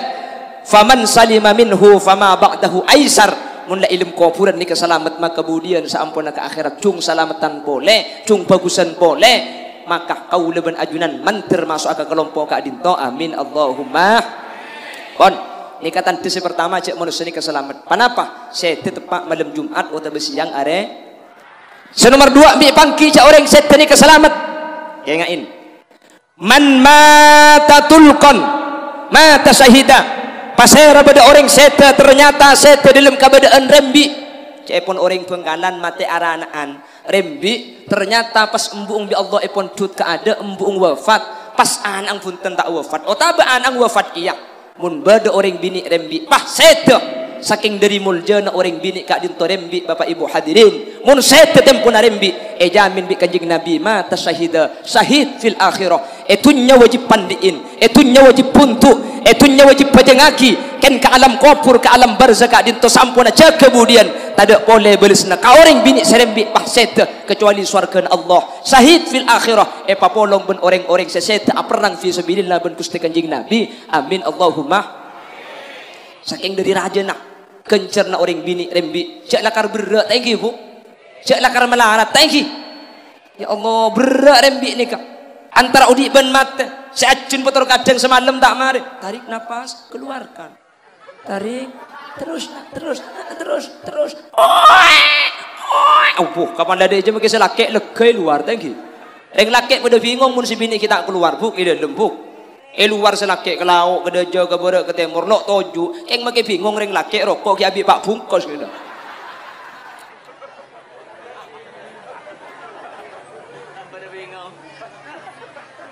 faman salima minhu fama ba'dahu aisar munlah ilmu kuburan ni keselamat maka kemudian saampuna ke akhirat cung selamatan boleh cung bagusan boleh maka kau leban ajunan mantir masuk ke kelompok ke adinto amin Allahumma kon nikatan tisi pertama cek manusia ni keselamat kenapa saya tepat malam jumat atau siang are senomor dua mi pangki cek orang saya ni keselamat kengain man matatulkon mata syahida pasera pada orang seta ternyata seta dalam keadaan rembi cepon orang penggalan mati aranaan rembi ternyata pas embung bi Allah epon tut keada embung wafat pas anang pun tak wafat otaba anang wafat kiyak mun bada orang bini rembi pas seta saking dari muljana orang bini kak dinto rembi bapak ibu hadirin mun seta tempun rembi jamin bi kanjeng nabi mata syahida syahid fil akhirah etunya wajib pandiin etunya wajib puntu etunya wajib pajengaki ken ke alam kubur ke alam barzakh dinto sampuna cek kemudian tadak boleh belisna ka orang bini serembi pasete kecuali swarga Allah syahid fil akhirah e papolong ben orang-orang sesete aperang fi sabilillah ben Gusti Kanjeng Nabi amin Allahumma saking dari rajana kencerna orang bini rembi cek lakar berat tangki bu cek lakar melarat tangki ya Allah berat rembi ni ka antara udik ben mate seacun putar kadang semalam tak mari tarik nafas keluarkan tarik terus oh kapan ada aja mungkin selakek legai luar tangki yang lakek pada bingung mun si bini kita keluar buk ida lembuk luar selakek ke laut ke dejo ke barat ke timur nok toju yang makin bingung ring lakek rokok ki abi pak bungkus gitu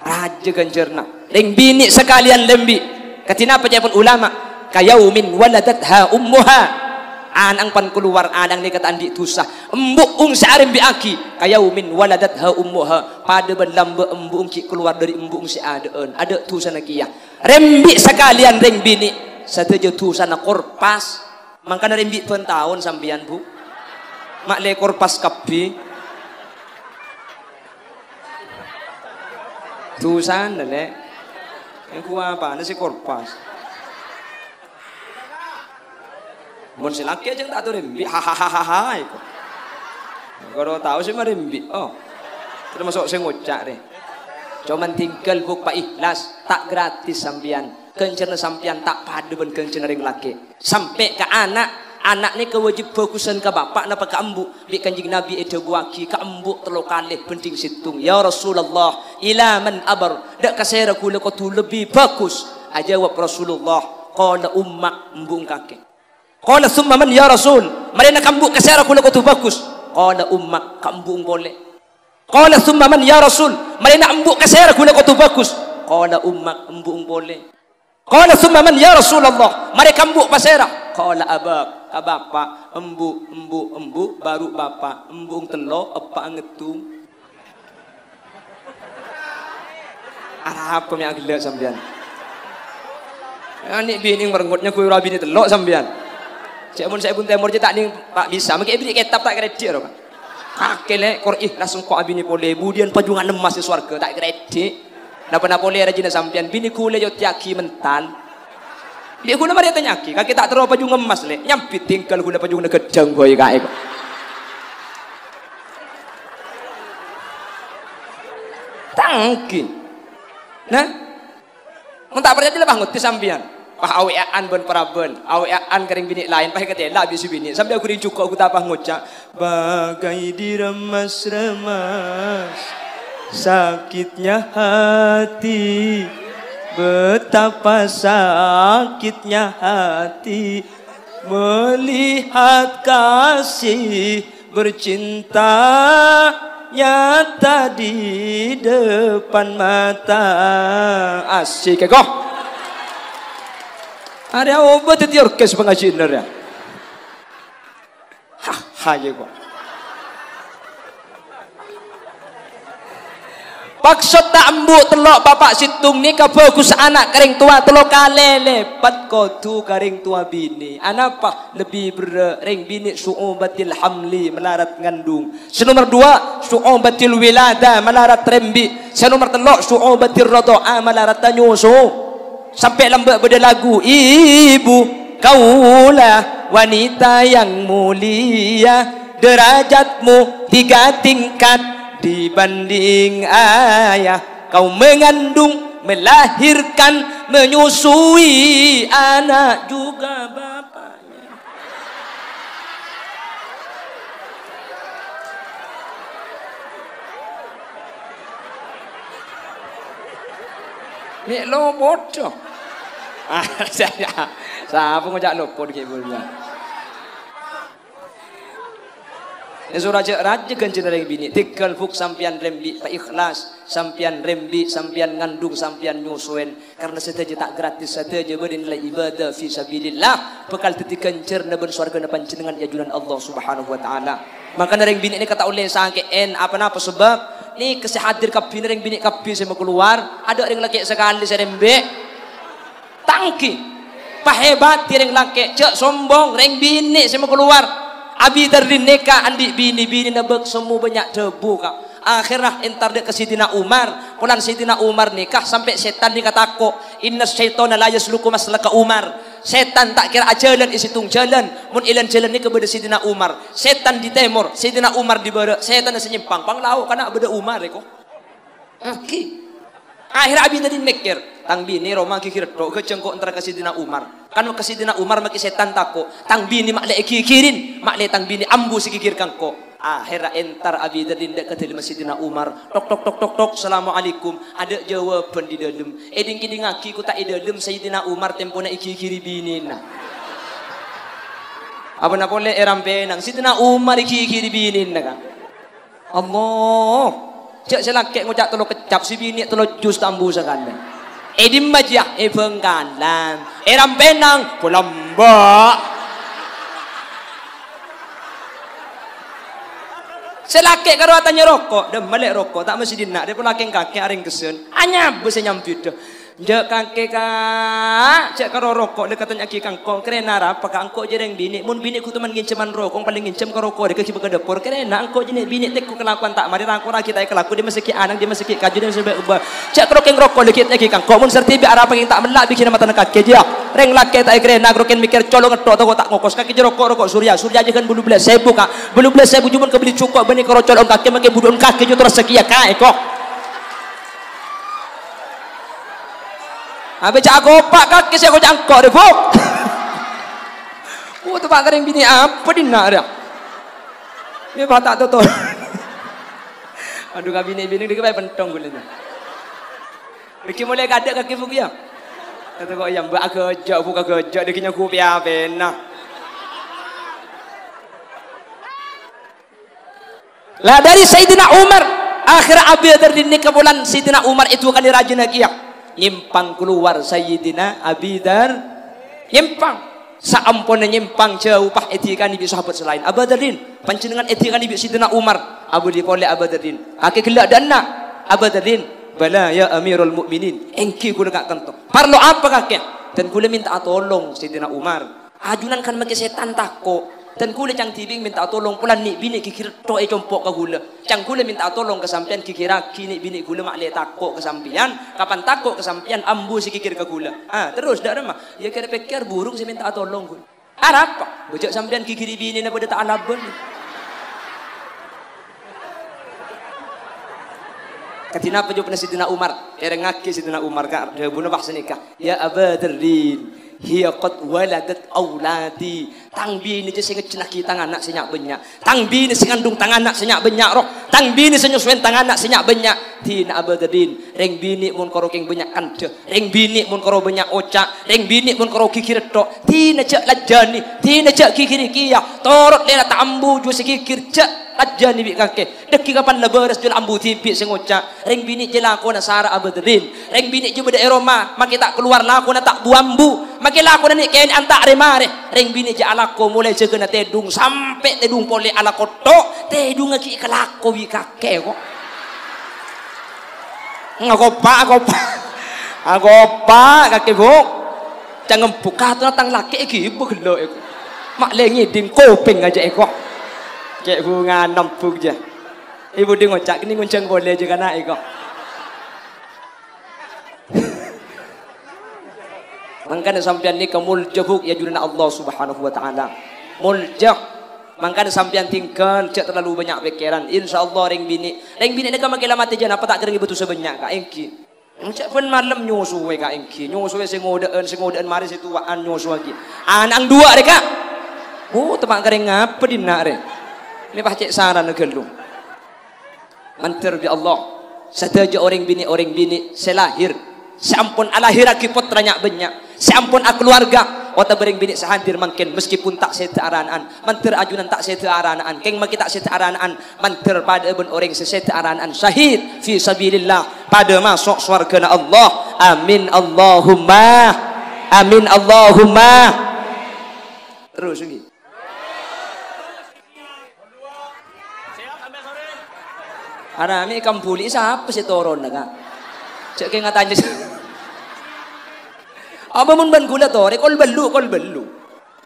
raja ganjarna ring bini sekalian lembi katina apa pun ulama kayaumin waladatha ummuha anang pan keluar anang ni kata andik tusah embuk sa'arim biaki kayaumin waladatha ummuha pada berlamba embuk ki keluar dari embuk si adeun ada tusah nakiah rembi sekalian ring bini sateja tusah na korpas mangkana rembi pun tahun sambian bu mak le korpas kapi tusan lele yang kuapa nasi korpas bon si laki aja tak tahu rembi hahaha itu kalau tahu sih mah rembi oh termasuk saya ngocak deh cuman tinggal buk pak ikhlas tak gratis sampian kencerna sampian tak padu ben kencerna ring laki sampai ke anak anak ni kewajib fokusan ke bapak napa ke ambu bi kanjeng nabi edo guaki ke ambu telo kalih penting situng ya Rasulullah ila man abar dak kasera kula kotu lebih bagus ajawab Rasulullah qala ummak embung kakek qala summa man ya Rasul marina kambu kasera kula kotu bagus qala ummak kambung boleh qala summa man ya Rasul marina ambu kasera kula kotu bagus Qala ummak embuk boleh. Qala summa man ya Rasulullah. Mereka embuk pasera. Qala abak, abapa embuk baru bapak embung telo apa ngetung. Arah apa yang gila sampean. Anik bining merengutnya kuwi rabi ni telok sampean. Cek mun saya pun temor je tak ning Pak bisa. Mungkin beli kitab tak kredit ro, Pak. Kakele Qur'an langsung kok abini boleh budian pajungan emas di swarga tak kredit. Napa-napa boleh rajin sampean bini kule yo tiaki mentan. Dia guna mari tanyaki, kaki tak tero pajungan emas le. Nyampit tinggal guna pajungan gedang boy kae kok. Tangkin. Nah. Mun tak percaya dilepah nguti sampean. Pah awean ben paraben, awean kering bini lain, pah ketela bisu bini. Sampai aku dicukok aku tapah ngocak, bagai diremas-remas, sakitnya hati, betapa sakitnya hati, melihat kasih bercinta nyata di depan mata. Asik kok. Ada obat itu orkes pengajian ya. Hah, aja kok. Paksa tak ambuk telok bapak situng ni kabagus anak kering tua telok kalele pat kodu kering tua bini. Anak pak lebih berring bini su'ubatil hamli melarat ngandung. Senomor dua su'ubatil wilada melarat rembi. Senomor telok su'ubatil rodoa melarat tanyusu. Sampai lambat pada lagu ibu kaulah wanita yang mulia, derajatmu 3 tingkat dibanding ayah. Kau mengandung, melahirkan, menyusui anak juga bapaknya. Nek lo bodoh. Ah, siapa ngajak lo bodoh kayak boleh. Esok raja ganjil dari bini. Tikel fuk sampian rembi tak ikhlas, sampian rembi, sampian ngandung, sampian nyusuen. Karena setaja tak gratis setaja bernilai ibadah fi sabilillah. Bekal tetikan cerna bersuarga depan jenengan ajunan Allah Subhanahu Wa Taala. Maka dari bini ini kata oleh sangkein apa-apa sebab. Ni kesehadir kabin ring bini kabin saya mau keluar. Ada ring laki sekali saya rembek. Tangki, pahebat ring laki cek sombong ring bini saya mau keluar. Abi dari neka andi bini nebek semua banyak debu kak. Akhirnya entar dek ke Sidina Umar. Pulang Sidina Umar nikah sampai setan dikata aku inna syaitona la yasluku maslaka Umar. Setan tak kira jalan isitung jalan mun ilan jalan ni kepada Sidina Umar. Setan di timur, Sidina Umar di barat. Setan dah senyimpang pang lauk kana beda Umar eko. Aki. Akhir abi tadi mikir, tang bini Roma kikir tok geceng kok antara Sidina Umar. Kan ke Sidina Umar maki setan tako, tang bini mak lek kikirin, mak lek tang bini ambu sikikir kang kok. Akhir entar abi tadi ndak ke Sidina Umar. Tok tok tok tok tok, assalamualaikum. Ada jawaban di dalam. Eding kini ngaki ku tak di dalam Sayyidina Umar tempo nak iki-kiri bini nah. Apa nak boleh rampe nang Sayyidina Umar iki-kiri bini nah. Allah. Cak selakek ngocak telo kecap si bini telo jus tambu sakanda. Edim majah ebeng kandan. Rampe nang bolambak. Selakek karo atanya rokok, dah melek rokok tak mesti dinak. Dia pun lakeng kakek aring kesun. Hanya besi nyampi dah. Jek kakek kak, cek karo rokok dia katanya kaki kangkong kerena apa kangkok je yang bini. Mun bini ku teman ginceman rokok, paling gincem karo rokok dia kaki berkedepor kerena angkok je bini teku kelakuan tak mari rangkora kita kelaku dia mesti ki anak dia mesti ki kaju dia mesti berubah. Cek kerokeng rokok dia kaki kangkong. Mun serti biar apa yang tak melak bikin mata kakek dia. Reng laki tak kerena kerokin mikir colong ngetok atau tak ngokos kaki je rokok surya je kan bulu belas saya buka bulu belas saya bujuman kebeli cukok bani kerocolong kaki makai budon kaki je terus sekian kak ekok. Abis cak kopak kaki saya kau jangkok deh bok. Oh tu pak kering bini apa di nak dia? Dia batak toto. Aduh kaki bini dia kaya pentong gulanya. Bikin mulai kadek kaki fukia. Kata kau yang buat kerja, bukan kerja dia kena kupiah benar. Lah dari Sayyidina Umar akhir abid terdinik ke bulan Sayyidina Umar itu akan dirajin lagi ya. nyimpang keluar Sayyidina Abi Dzar nyimpang saampunnya nyimpang jauh pah etikan ibu sahabat selain Abu Dzarin panjenengan etikan ibu Sayyidina Umar Abu Diqoleh Abu Dzarin akeh gelak dana Abu Dzarin bala ya Amirul Mukminin engki kula gak kentok parlo apa kakek dan kula minta tolong Sayyidina Umar ajunan kan make setan takko dan kula cang tibing minta tolong pulan nik bini kikir toe compok ka kula cang kula minta tolong kesampian kikira kini bini kula mak le takko kesampian kapan takko kesampian ambu si kikir ka kula ah terus dak remah ya kira pikir burung si minta tolong kula arapa bojok sampian kikiri bini na pada tak alabon katina apa jawabna Sidina Umar ereng ngaki Sidina Umar ka buna bah senikah ya Aba Dzarin hiya qad waladat auladi tang bini je sing ngejenaki tang anak senyak benyak tang bini sing ngandung tang anak senyak benyak roh tang bini sing nyusuin tang anak senyak benyak din abadadin ring bini mun karo king benyak kandeh ring bini mun karo benyak ocak ring bini mun karo kikir tok din aja lajani din aja kikir kiyah torot lena tambu ju sikikir cek ajani bi kakek deki kapan leberes jul ambu tipi sing ocak ring bini je lakona sara abadadin ring bini je beda eroma make tak keluar lakona tak buambu makin laku nani kain antak remare ring bini je alako mulai segena tedung sampai tedung pole alako tok tedung ngeki kelako wi kakek kok ngakopak kakek buk jangan buka tu natang laki iki ibu gelo iku mak lengi din kopeng aja iku cek bunga nampuk je ibu di ngocak ini nguncang boleh je kana iku mangkana sampean ni kemuljahuk ya jurna Allah Subhanahu wa taala muljah mangkana sampean tinggal cak terlalu banyak pikiran insyaallah ring bini nek makin lama tejan apa tak kering betul sebanyak ka engki cak pun malam nyusuwe ka engki nyusuwe sing ngodeun mari situaan nyusuwe ki anang dua rek kak tempat kering ngapa dinak rek ni pah cek saran gelung mantir bi Allah sadaja orang bini selahir seampun alahirat ki putranya banyak seampun a keluarga otak bering bini sehadir mungkin meskipun tak setearanaan manter ajunan tak setearanaan keng maki tak setearanaan manter pada ben orang sesetearanaan syahid fi sabilillah pada masuk swarga Allah amin Allahumma terus lagi ada mi kampuli siapa sih toron nak cek keng ngatanya apa mun ban kula to rek kol belu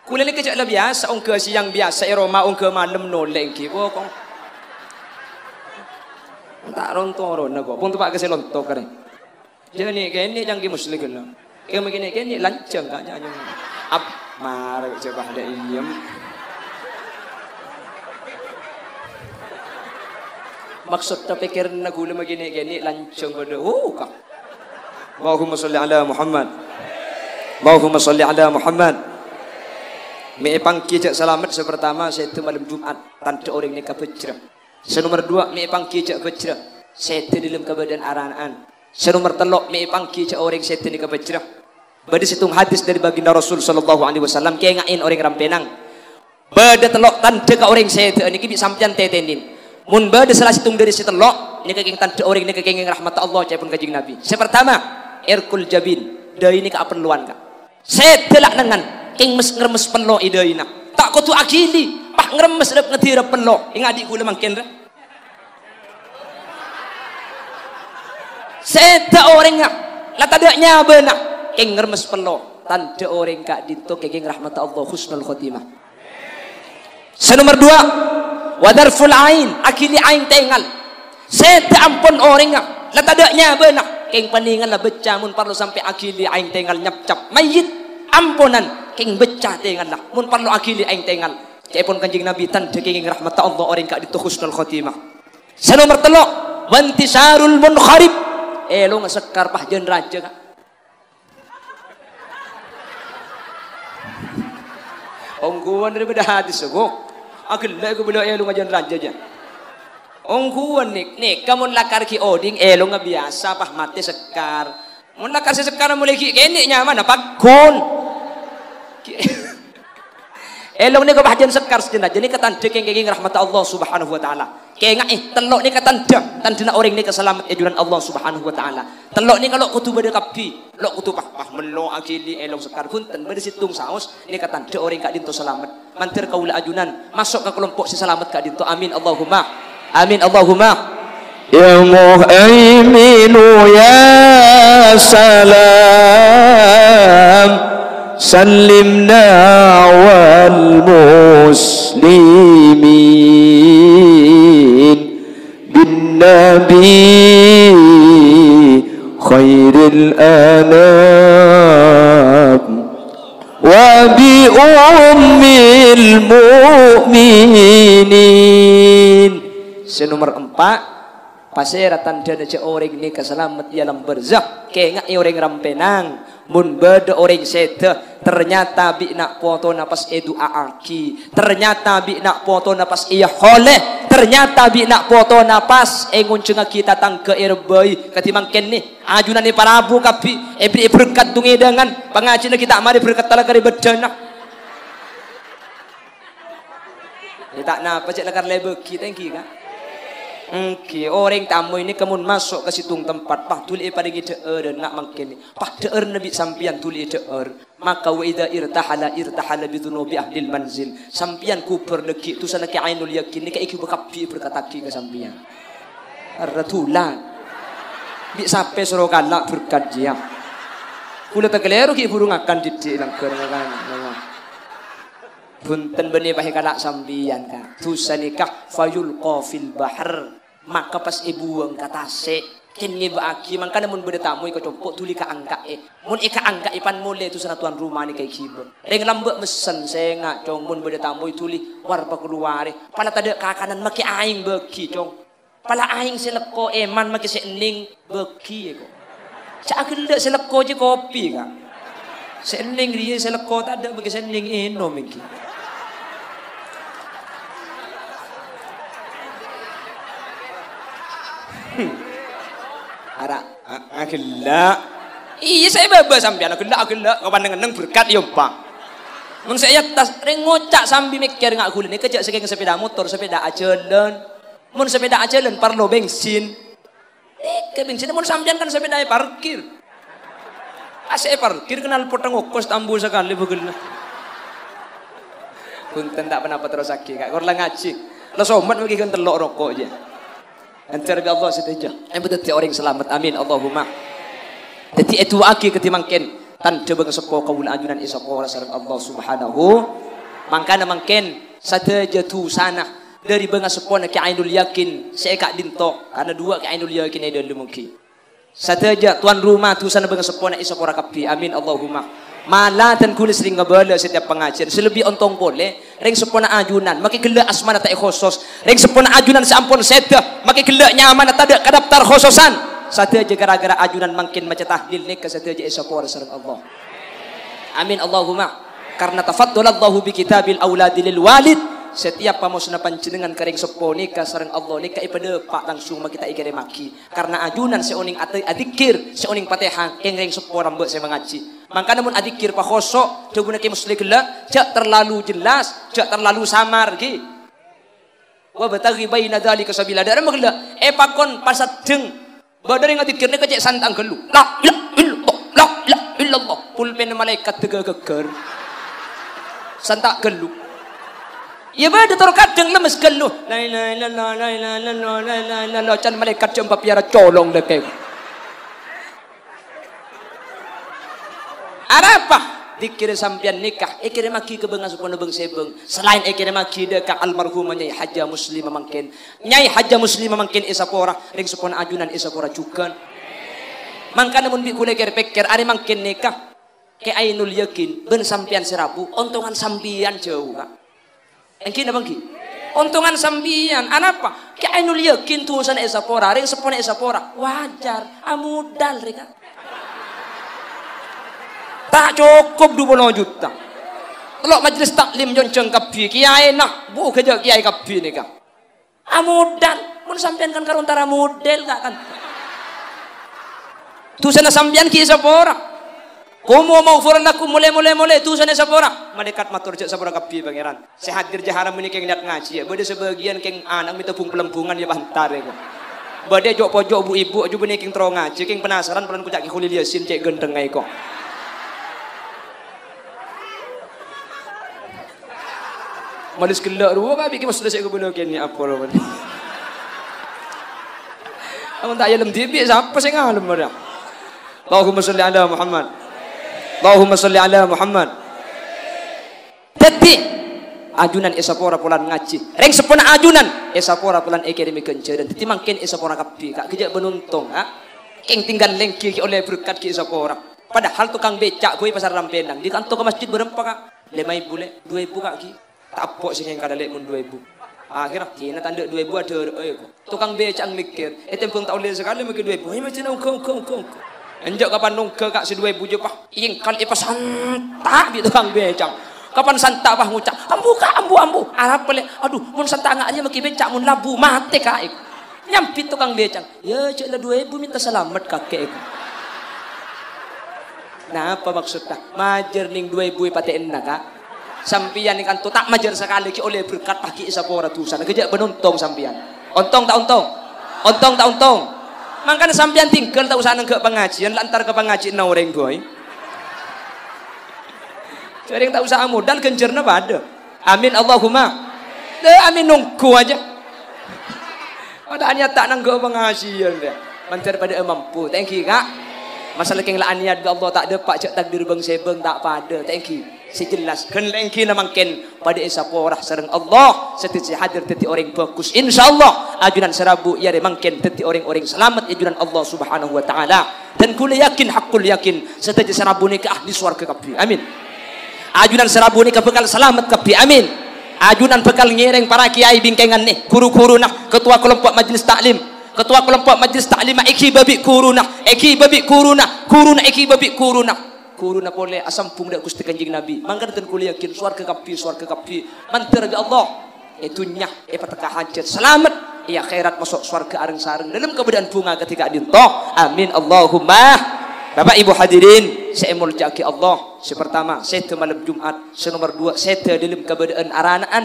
kula ni kecak la biasa ongke siang biasa eroma ongke malam noleng ki po kong tak ronto na ko pun tu pak ke selonto kare je ni kene jang ki muslim kena ke mekene kene lancang ka nyanyo ap mare coba dak iem maksud ta pikir na gule mekene kene lancang bodo ka Allahumma sholli ala Muhammad Allahumma sholli ala Muhammad. Mi pangki cak selamat sepertama saya tu malam Jumat tante orang ni ka pecrem. Senomor 2 mi pangki cak pecrem. Saya tu dilem ka badan aranaan. Senomor 3 mi pangki cak orang saya tu ni ka pecrem. Bade situng hadis dari baginda Rasul sallallahu alaihi wasallam ke ngain orang rampenang. Bade telok tante ka orang saya tu niki bi sampean tetenin. Mun bade salah situng dari si telok niki keng tante orang niki keng rahmat Allah caipun kanjeng Nabi. Saya pertama irkul jabin. Dai ni ka perluan ka. Setelak dengan king mes ngeremes penlo idaina tak kutu akili pak ngeremes rep ngetira penlo ing adik kula mangken re seda orang la tadaknya benak king ngeremes penlo tanda orang kak dito king rahmat Allah husnul khotimah senomor 2 wadarful ain akili ain tengal seda ampun orang la tadaknya benak king paningan la becah mun parlo sampai akili aing tengal nyap-cap mayit amponan king becah tengal lah mun parlo akili aing tengal caipun kanjeng Nabi tan king rahmat Allah orang ka ditu husnul khotimah senomor 3 wantisarul munharib lu ngesekar pah jen raja ka ongguan daripada hadis gok agelai ku bela lu ngajen raja je ongkuan nik kamun lakar ki oding lu ngabiasa pah mati sekar mun lakar sekar mulai ki kene nyaman apa kun Elong nih kebahagiaan sekar sejenak. Jadi ketanda kengkenging rahmat Allah subhanahu wa ta'ala. Kengak telok nih ketanda. Tandina orang nih keselamat ejuran Allah subhanahu wa ta'ala. Telok nih kalau kutu bade kapi. Lok kutu pah melo akili elong sekar punten bade situng saus. Nih ketanda orang kak dinto selamat. Mantir kaula ajunan. Masuk ke kelompok si selamat kak dinto. Amin Allahumma. Amin Allahumma. Ya muhaiminu ya salam. سلمنا والمسلمين بالنبي خير الأنام وبأم المؤمنين. Senomor 4. Pasera tanda naja orang ni keselamat dalam berzak. Kengak orang rampenang. Mun beda orang seda. Ternyata bi nak foto napas edu aaki. Ternyata bi nak foto napas iya holeh. Ternyata bi nak foto napas engun cengah kita tangke erbai. Katimang ken ni ajunan ni para abu kapi. Ebri berkat dungi dengan pengajian kita mari berkat talakari berjanak. Tak napa cek lakar lebar kita yang kira. Engki orang tamu ini kemun masuk ke situng tempat pah tuli pada kita nak mangkini pah deer nabi sampian tuli deer maka waida irtahala bitunubi ahlil manzil sampian kuper legi tu sana ke ainul yakin ni ke iki bekapi berkataki ke sampian ratulan bi sampai suruh kalah berkat dia kula tegeleru ki burung akan didik langkerangan punten benih pakai kalak sambian kak tusanikah fayul kofil bahar maka pas ibu angkat tasik kini bagi maka namun benda tamu ikut copok tuli ka angka mun ika angka ipan mulai tu sana tuan rumah ni kayak kibur dengan lambak mesen saya ngak cong mun benda tamu tuli warpa keluar pala tadi kakanan maki aing beki cong pala aing seleko eman maki sening beki kok seakan tidak seleko je kopi kak sening dia seleko tak ada bagi sening eno miki. Ara agelak iya saya bebas sampean agelak kapan berkat ya Pak mun saya tas ring ngocak sambil mikir ngak gulene kejak saking sepeda motor sepeda ajelen mun sepeda ajelen perlu bensin ke bensin mun sampean kan sepeda parkir asih parkir kenal potong okos tambu sekali begelna punten tak kenapa terus lagi kak kurang ngaji lo somat bagi kan telok rokok aja. Antar bi Allah saja. Embetet orang selamat. Amin Allahumma. Tadi itu aki ketimangken tan debeng sepo kaula ajunan isaqora sareng Allah Subhanahu. Mangkana mangken saja tu sana dari benga sepona ki ainul yakin seekak dinto karena dua ki ainul yakin ada lumki. Saja tuan rumah tu sana benga sepona isaqora kapi. Amin Allahumma. Malah dan kulis ring ngebala setiap pengajian selebih ontong boleh ring sepona ajunan maki gelak asmana tak khusus ring sepona ajunan seampun seda maki gelak nyaman tak ada daftar khususan saja gara-gara ajunan makin macam tahlil nek saja isaqora sareng Allah. Amin Allahumma karena tafaddalallahu bi kitabil auladi lil walid setiap pamusna panjenengan kering sepo nikah sareng Allah nikah ipada pak langsung maki tak ikere maki karena ajunan seoning adzikir seoning Fatihah ring sepo rambut saya mengaji. Maka namun adzikir pak khosok daguna ke muslim gelak jak terlalu jelas jak terlalu samar ki wa bataghi baina dzalika sabila dara magla pakon pasadeng badari ngadzikirne kecek santang gelu la ilaha illallah pulpen malaikat gegeger santak gelu ya bade tor kadeng lemes gelu la ilaha illallah la ilaha illallah la ilaha illallah can malaikat jomba piara colong deke. Arapah dikira sampian nikah ikira maki ke bengas pun beng sebeng selain ikira maki dekat almarhum Nyai Haja Muslimah mangkin Nyai Haja Muslimah mangkin isapora ring sepon ajunan isapora juga mangkana mun bi kula pikir ari mangkin nikah ke ainul yakin ben sampian serabu ontongan sampian jauh kak engkin abang ki ontongan sampian anapa ke ainul yakin tusan isapora ring sepon isapora wajar amudal rika tak cukup 20 juta. Kalau majlis taklim jonceng kapi kiai nak bu kerja kiai kapi ni kak. Amudan pun sampean kan karuntara model kak kan. Tu sana sampean kiai sepora. Kumu maghfuran lakum mulai dosane sapora. Malaikat matur jek sapora kabeh pangeran. Sehat dirja haram meniki keng lihat ngaji ya. Bade sebagian keng anak mitebung pelembungan ya bantar ya. Bade jok pojok bu ibu aja bene keng tro ngaji keng penasaran pelan kucak Kholil Yasin cek gendeng ae kok. Malis gelak ruwa kabeh iki mesti sik kubuno kene apa lho. Amun tak yelem dipik sapa sing ngalem ora. Allahumma sholli ala Muhammad. Allahumma sholli ala Muhammad. Tetik ajunan esapora pulan ngaji. Reng sepona ajunan esapora pulan akademi kenceran. Teti mangkin esapora kabeh gak kejak benuntung ha. King tinggal lengki oleh berkat ki esapora. Padahal tukang becak gue pasar Rampenang di kantor ke masjid berempat kak. Lemai bule 2000 kak ki. Tak pok sing kada lek mun 2000. Akhirnya kena tanda 2000 ada tukang becak mikir. Tempung tak oleh sekali mikir 2000. Macam nak kong. Enjak kapan nungke kak si 2000 je pah ingkal ipa santak di tukang becak kapan santak pah ngucak ambu kak ambu arap pelek aduh mun santak ngaknya maki becak mun labu mati kak nyampit tukang becak ya cek lah 2000 minta selamat kakek nah apa maksudnya majer ning 2000 pati enak kak sampian ikan tu tak majer sekali ki oleh berkat pagi isapora tusan kejak benuntong sampian ontong tak ontong Mangkan sampean tinggal tak usah nenggak pengajian, lantar ke pengajian naureng boy. Sering tak usah amu dan genjerna pada. Amin Allahumma. Amin nunggu aja. Padahalnya tak nenggak pengajian deh. Mancar pada mampu. Thank you kak. Masalah keng laan niat Allah tak ada pak cak takdir bang sebeng tak pada. Thank you. Sejelas kenlengki namangken pada esaporah sareng Allah setiap hadir teti orang bagus insyaallah ajunan serabu ya mangken teti orang-orang selamat ajunan Allah Subhanahu wa taala dan kula yakin hakul yakin setiap serabu ni ke ahli swarga kabeh amin ajunan serabu ni ke bekal selamat kabeh amin ajunan bekal ngereng para kiai bingkengan ni guru-guru nah ketua kelompok majlis taklim iki babi kuruna iki babi kuruna Kuruna boleh asam pung dak Gusti Kanjeng Nabi. Mangkar ten kuliah yakin swarga kapi. Mantar ga Allah. Etunya pataka hajat selamat. Ya akhirat masuk swarga areng-sareng dalam keadaan bunga ketika dintoh. Amin Allahumma. Bapak Ibu hadirin, saya mulja ki Allah. Saya pertama, saya te malam Jumat. Saya nomor 2, saya te dalam keadaan aranaan.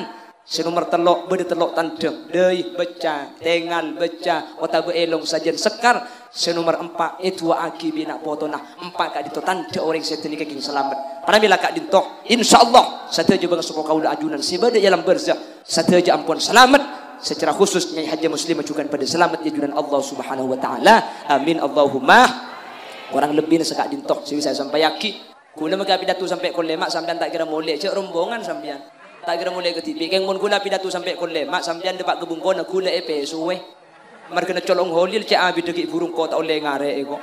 Saya nomor 3, bede telok tandem. Deui beca, tengal beca, otabe elong sajen sekar. Senomor 4 itu aki bina potonah 4 kak dito tanda orang setan iki king selamat panamila kak dito insyaallah sateja bang soko kaula ajunan sibada dalam berzah sateja ampun selamat secara khusus Nyai Haji Muslim ajukan pada selamat ajunan Allah Subhanahu wa taala amin Allahumma kurang lebih sekak dito sing saya sampai yaki kula mega pidato sampai kon lemak sampean tak kira molek cek rombongan sampean tak kira molek ketibik keng mun kula pidato sampai kon lemak sampean depak kebungkon kula epe suwe Markena colong Holil cak abi degik burung kota oleh ngarek kok.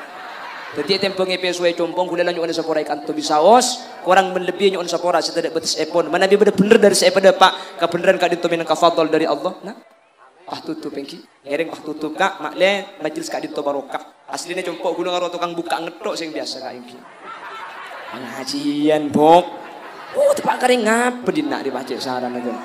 Dadi tempong e pesuwe compong gula nyuwun sapora ikan tubi saos, kurang melebih nyuwun sapora setedak betes epon. Mana bi bener dari saya pada Pak, kebenaran kak dinto minang kafadhol dari Allah. Nah. Pah tutup engki. Ereng pah tutup kak makle majelis kak dinto barokah. Asline compong gula karo tukang buka ngethok sing biasa kak engki. Pengajian bok. Tepak kering ngapa dinak dipacek sarana kok.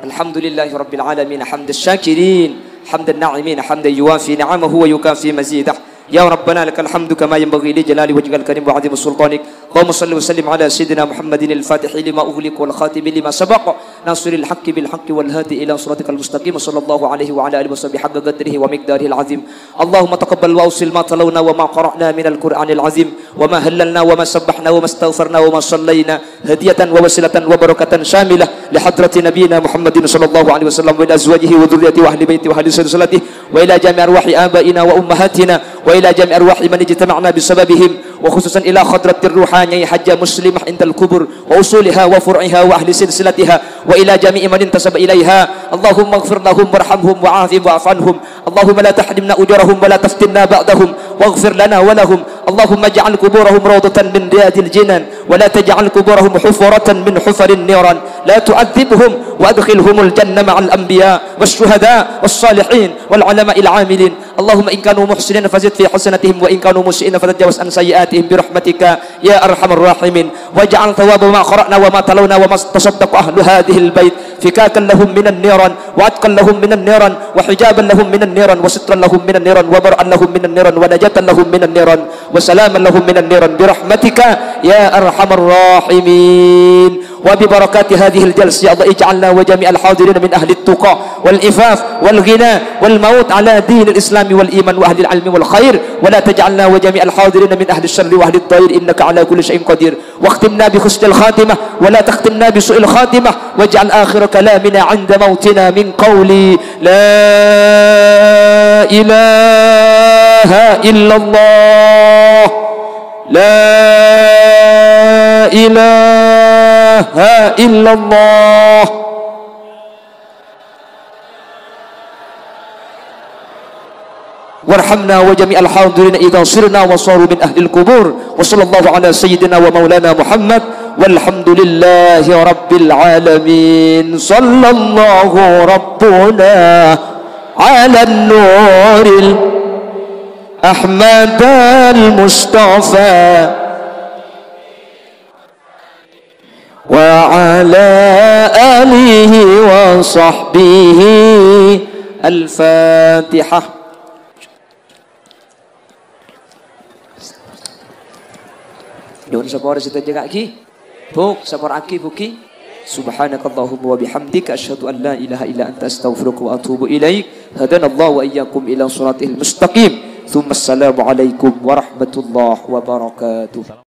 Alhamdulillahirabbil alamin hamdasy syakirin. حمد الناعمين حمد يوافي نعمه ويكافي مزيده يا ربنا لك الحمد كما ينبغي لجلال وجهك الكريم وعظيم سلطانك اللهم صل وسلم على سيدنا محمد الفاتح لما أغلق والخاتم لما سبق ناصر الحق بالحق والهادي إلى صراطك المستقيم صلى الله عليه وعلى آله وصحبه حق قدره ومقداره العظيم اللهم تقبل واوصل ما تلونا وما قرأنا من القرآن العظيم وما هللنا وما سبحنا وما استغفرنا وما صلينا هدية ووسيلة وبركة شاملة لحضرة نبينا محمد صلى الله عليه وسلم وإلى أزواجه وذريته وأهل بيته وأهل سلسلته وإلى جميع أرواح آبائنا وأمهاتنا وإلى جميع أرواح من اجتمعنا بسببهم وخصوصا إلى خضرة الروحانية حجة مسلمة عند الكبر وأصولها وفرعها وأهل سلسلتها وإلى جميع من انتسب إليها اللهم اغفر لهم وارحمهم وعافهم واعف عنهم اللهم لا تحرمنا أجورهم ولا تفتنا بعدهم واغفر لنا ولهم اللهم اجعل قبورهم روضة من رياض الجنان ولا تجعل قبورهم حفرة من حفر النيران لا تعذبهم وأدخلهم الجنة مع الأنبياء والشهداء والصالحين والعلماء العاملين اللهم إن كانوا محسنين فزد في حسنتهم وإن كانوا مسيئين فتجاوز عن سيئاتهم برحمتك يا أرحم الراحمين واجعل ثواب ما قرأنا وما تلونا وما تصدق أهل هذه البيت fikakan lahum minan niran wa atqan lahum minan niran wa hijaban lahum minan niran wa sitran lahum minan niran wa bar'an lahum minan niran wa najatan lahum minan niran wa salaman lahum minan niran bi rahmatika ya arhamar rahimin wa bi barakati hadhihi al-jalsa ya Allah ij'alna wa jami' al-hadirin min ahli at-tuqa wal ifaf wal ghina wal maut ala din al-islam wal iman wa ahli al-'ilm wal khair wa la taj'alna wa jami' al-hadirin min ahli ash-sharr wa ahli at-tayr innaka ala kulli shay'in qadir wa akhtimna bi husnil khatimah wa la takhtimna bi su'il khatimah waj'al akhir kalamina 'inda mautina min qawli la ilaha illallah la ilaha illallah. Warhamna wa jami'al hadirin idza sirna wa saru min ahlil qubur wa sallallahu ala sayyidina wa maulana Muhammad walhamdulillahi rabbil alamin sallallahu rabbuna ala nuril Ahmad al-Mustafa وعلى آله وصحبه الفاتحة. Jangan sepor kita jaga lagi. Buk sepor aki buki. Subhanakallahumma wa bihamdika asyhadu an la ilaha illa anta astaghfiruka wa atubu ilaik. Hadanallahu wa iyyakum ila siratil mustaqim. Tsumma assalamu alaikum warahmatullahi wabarakatuh.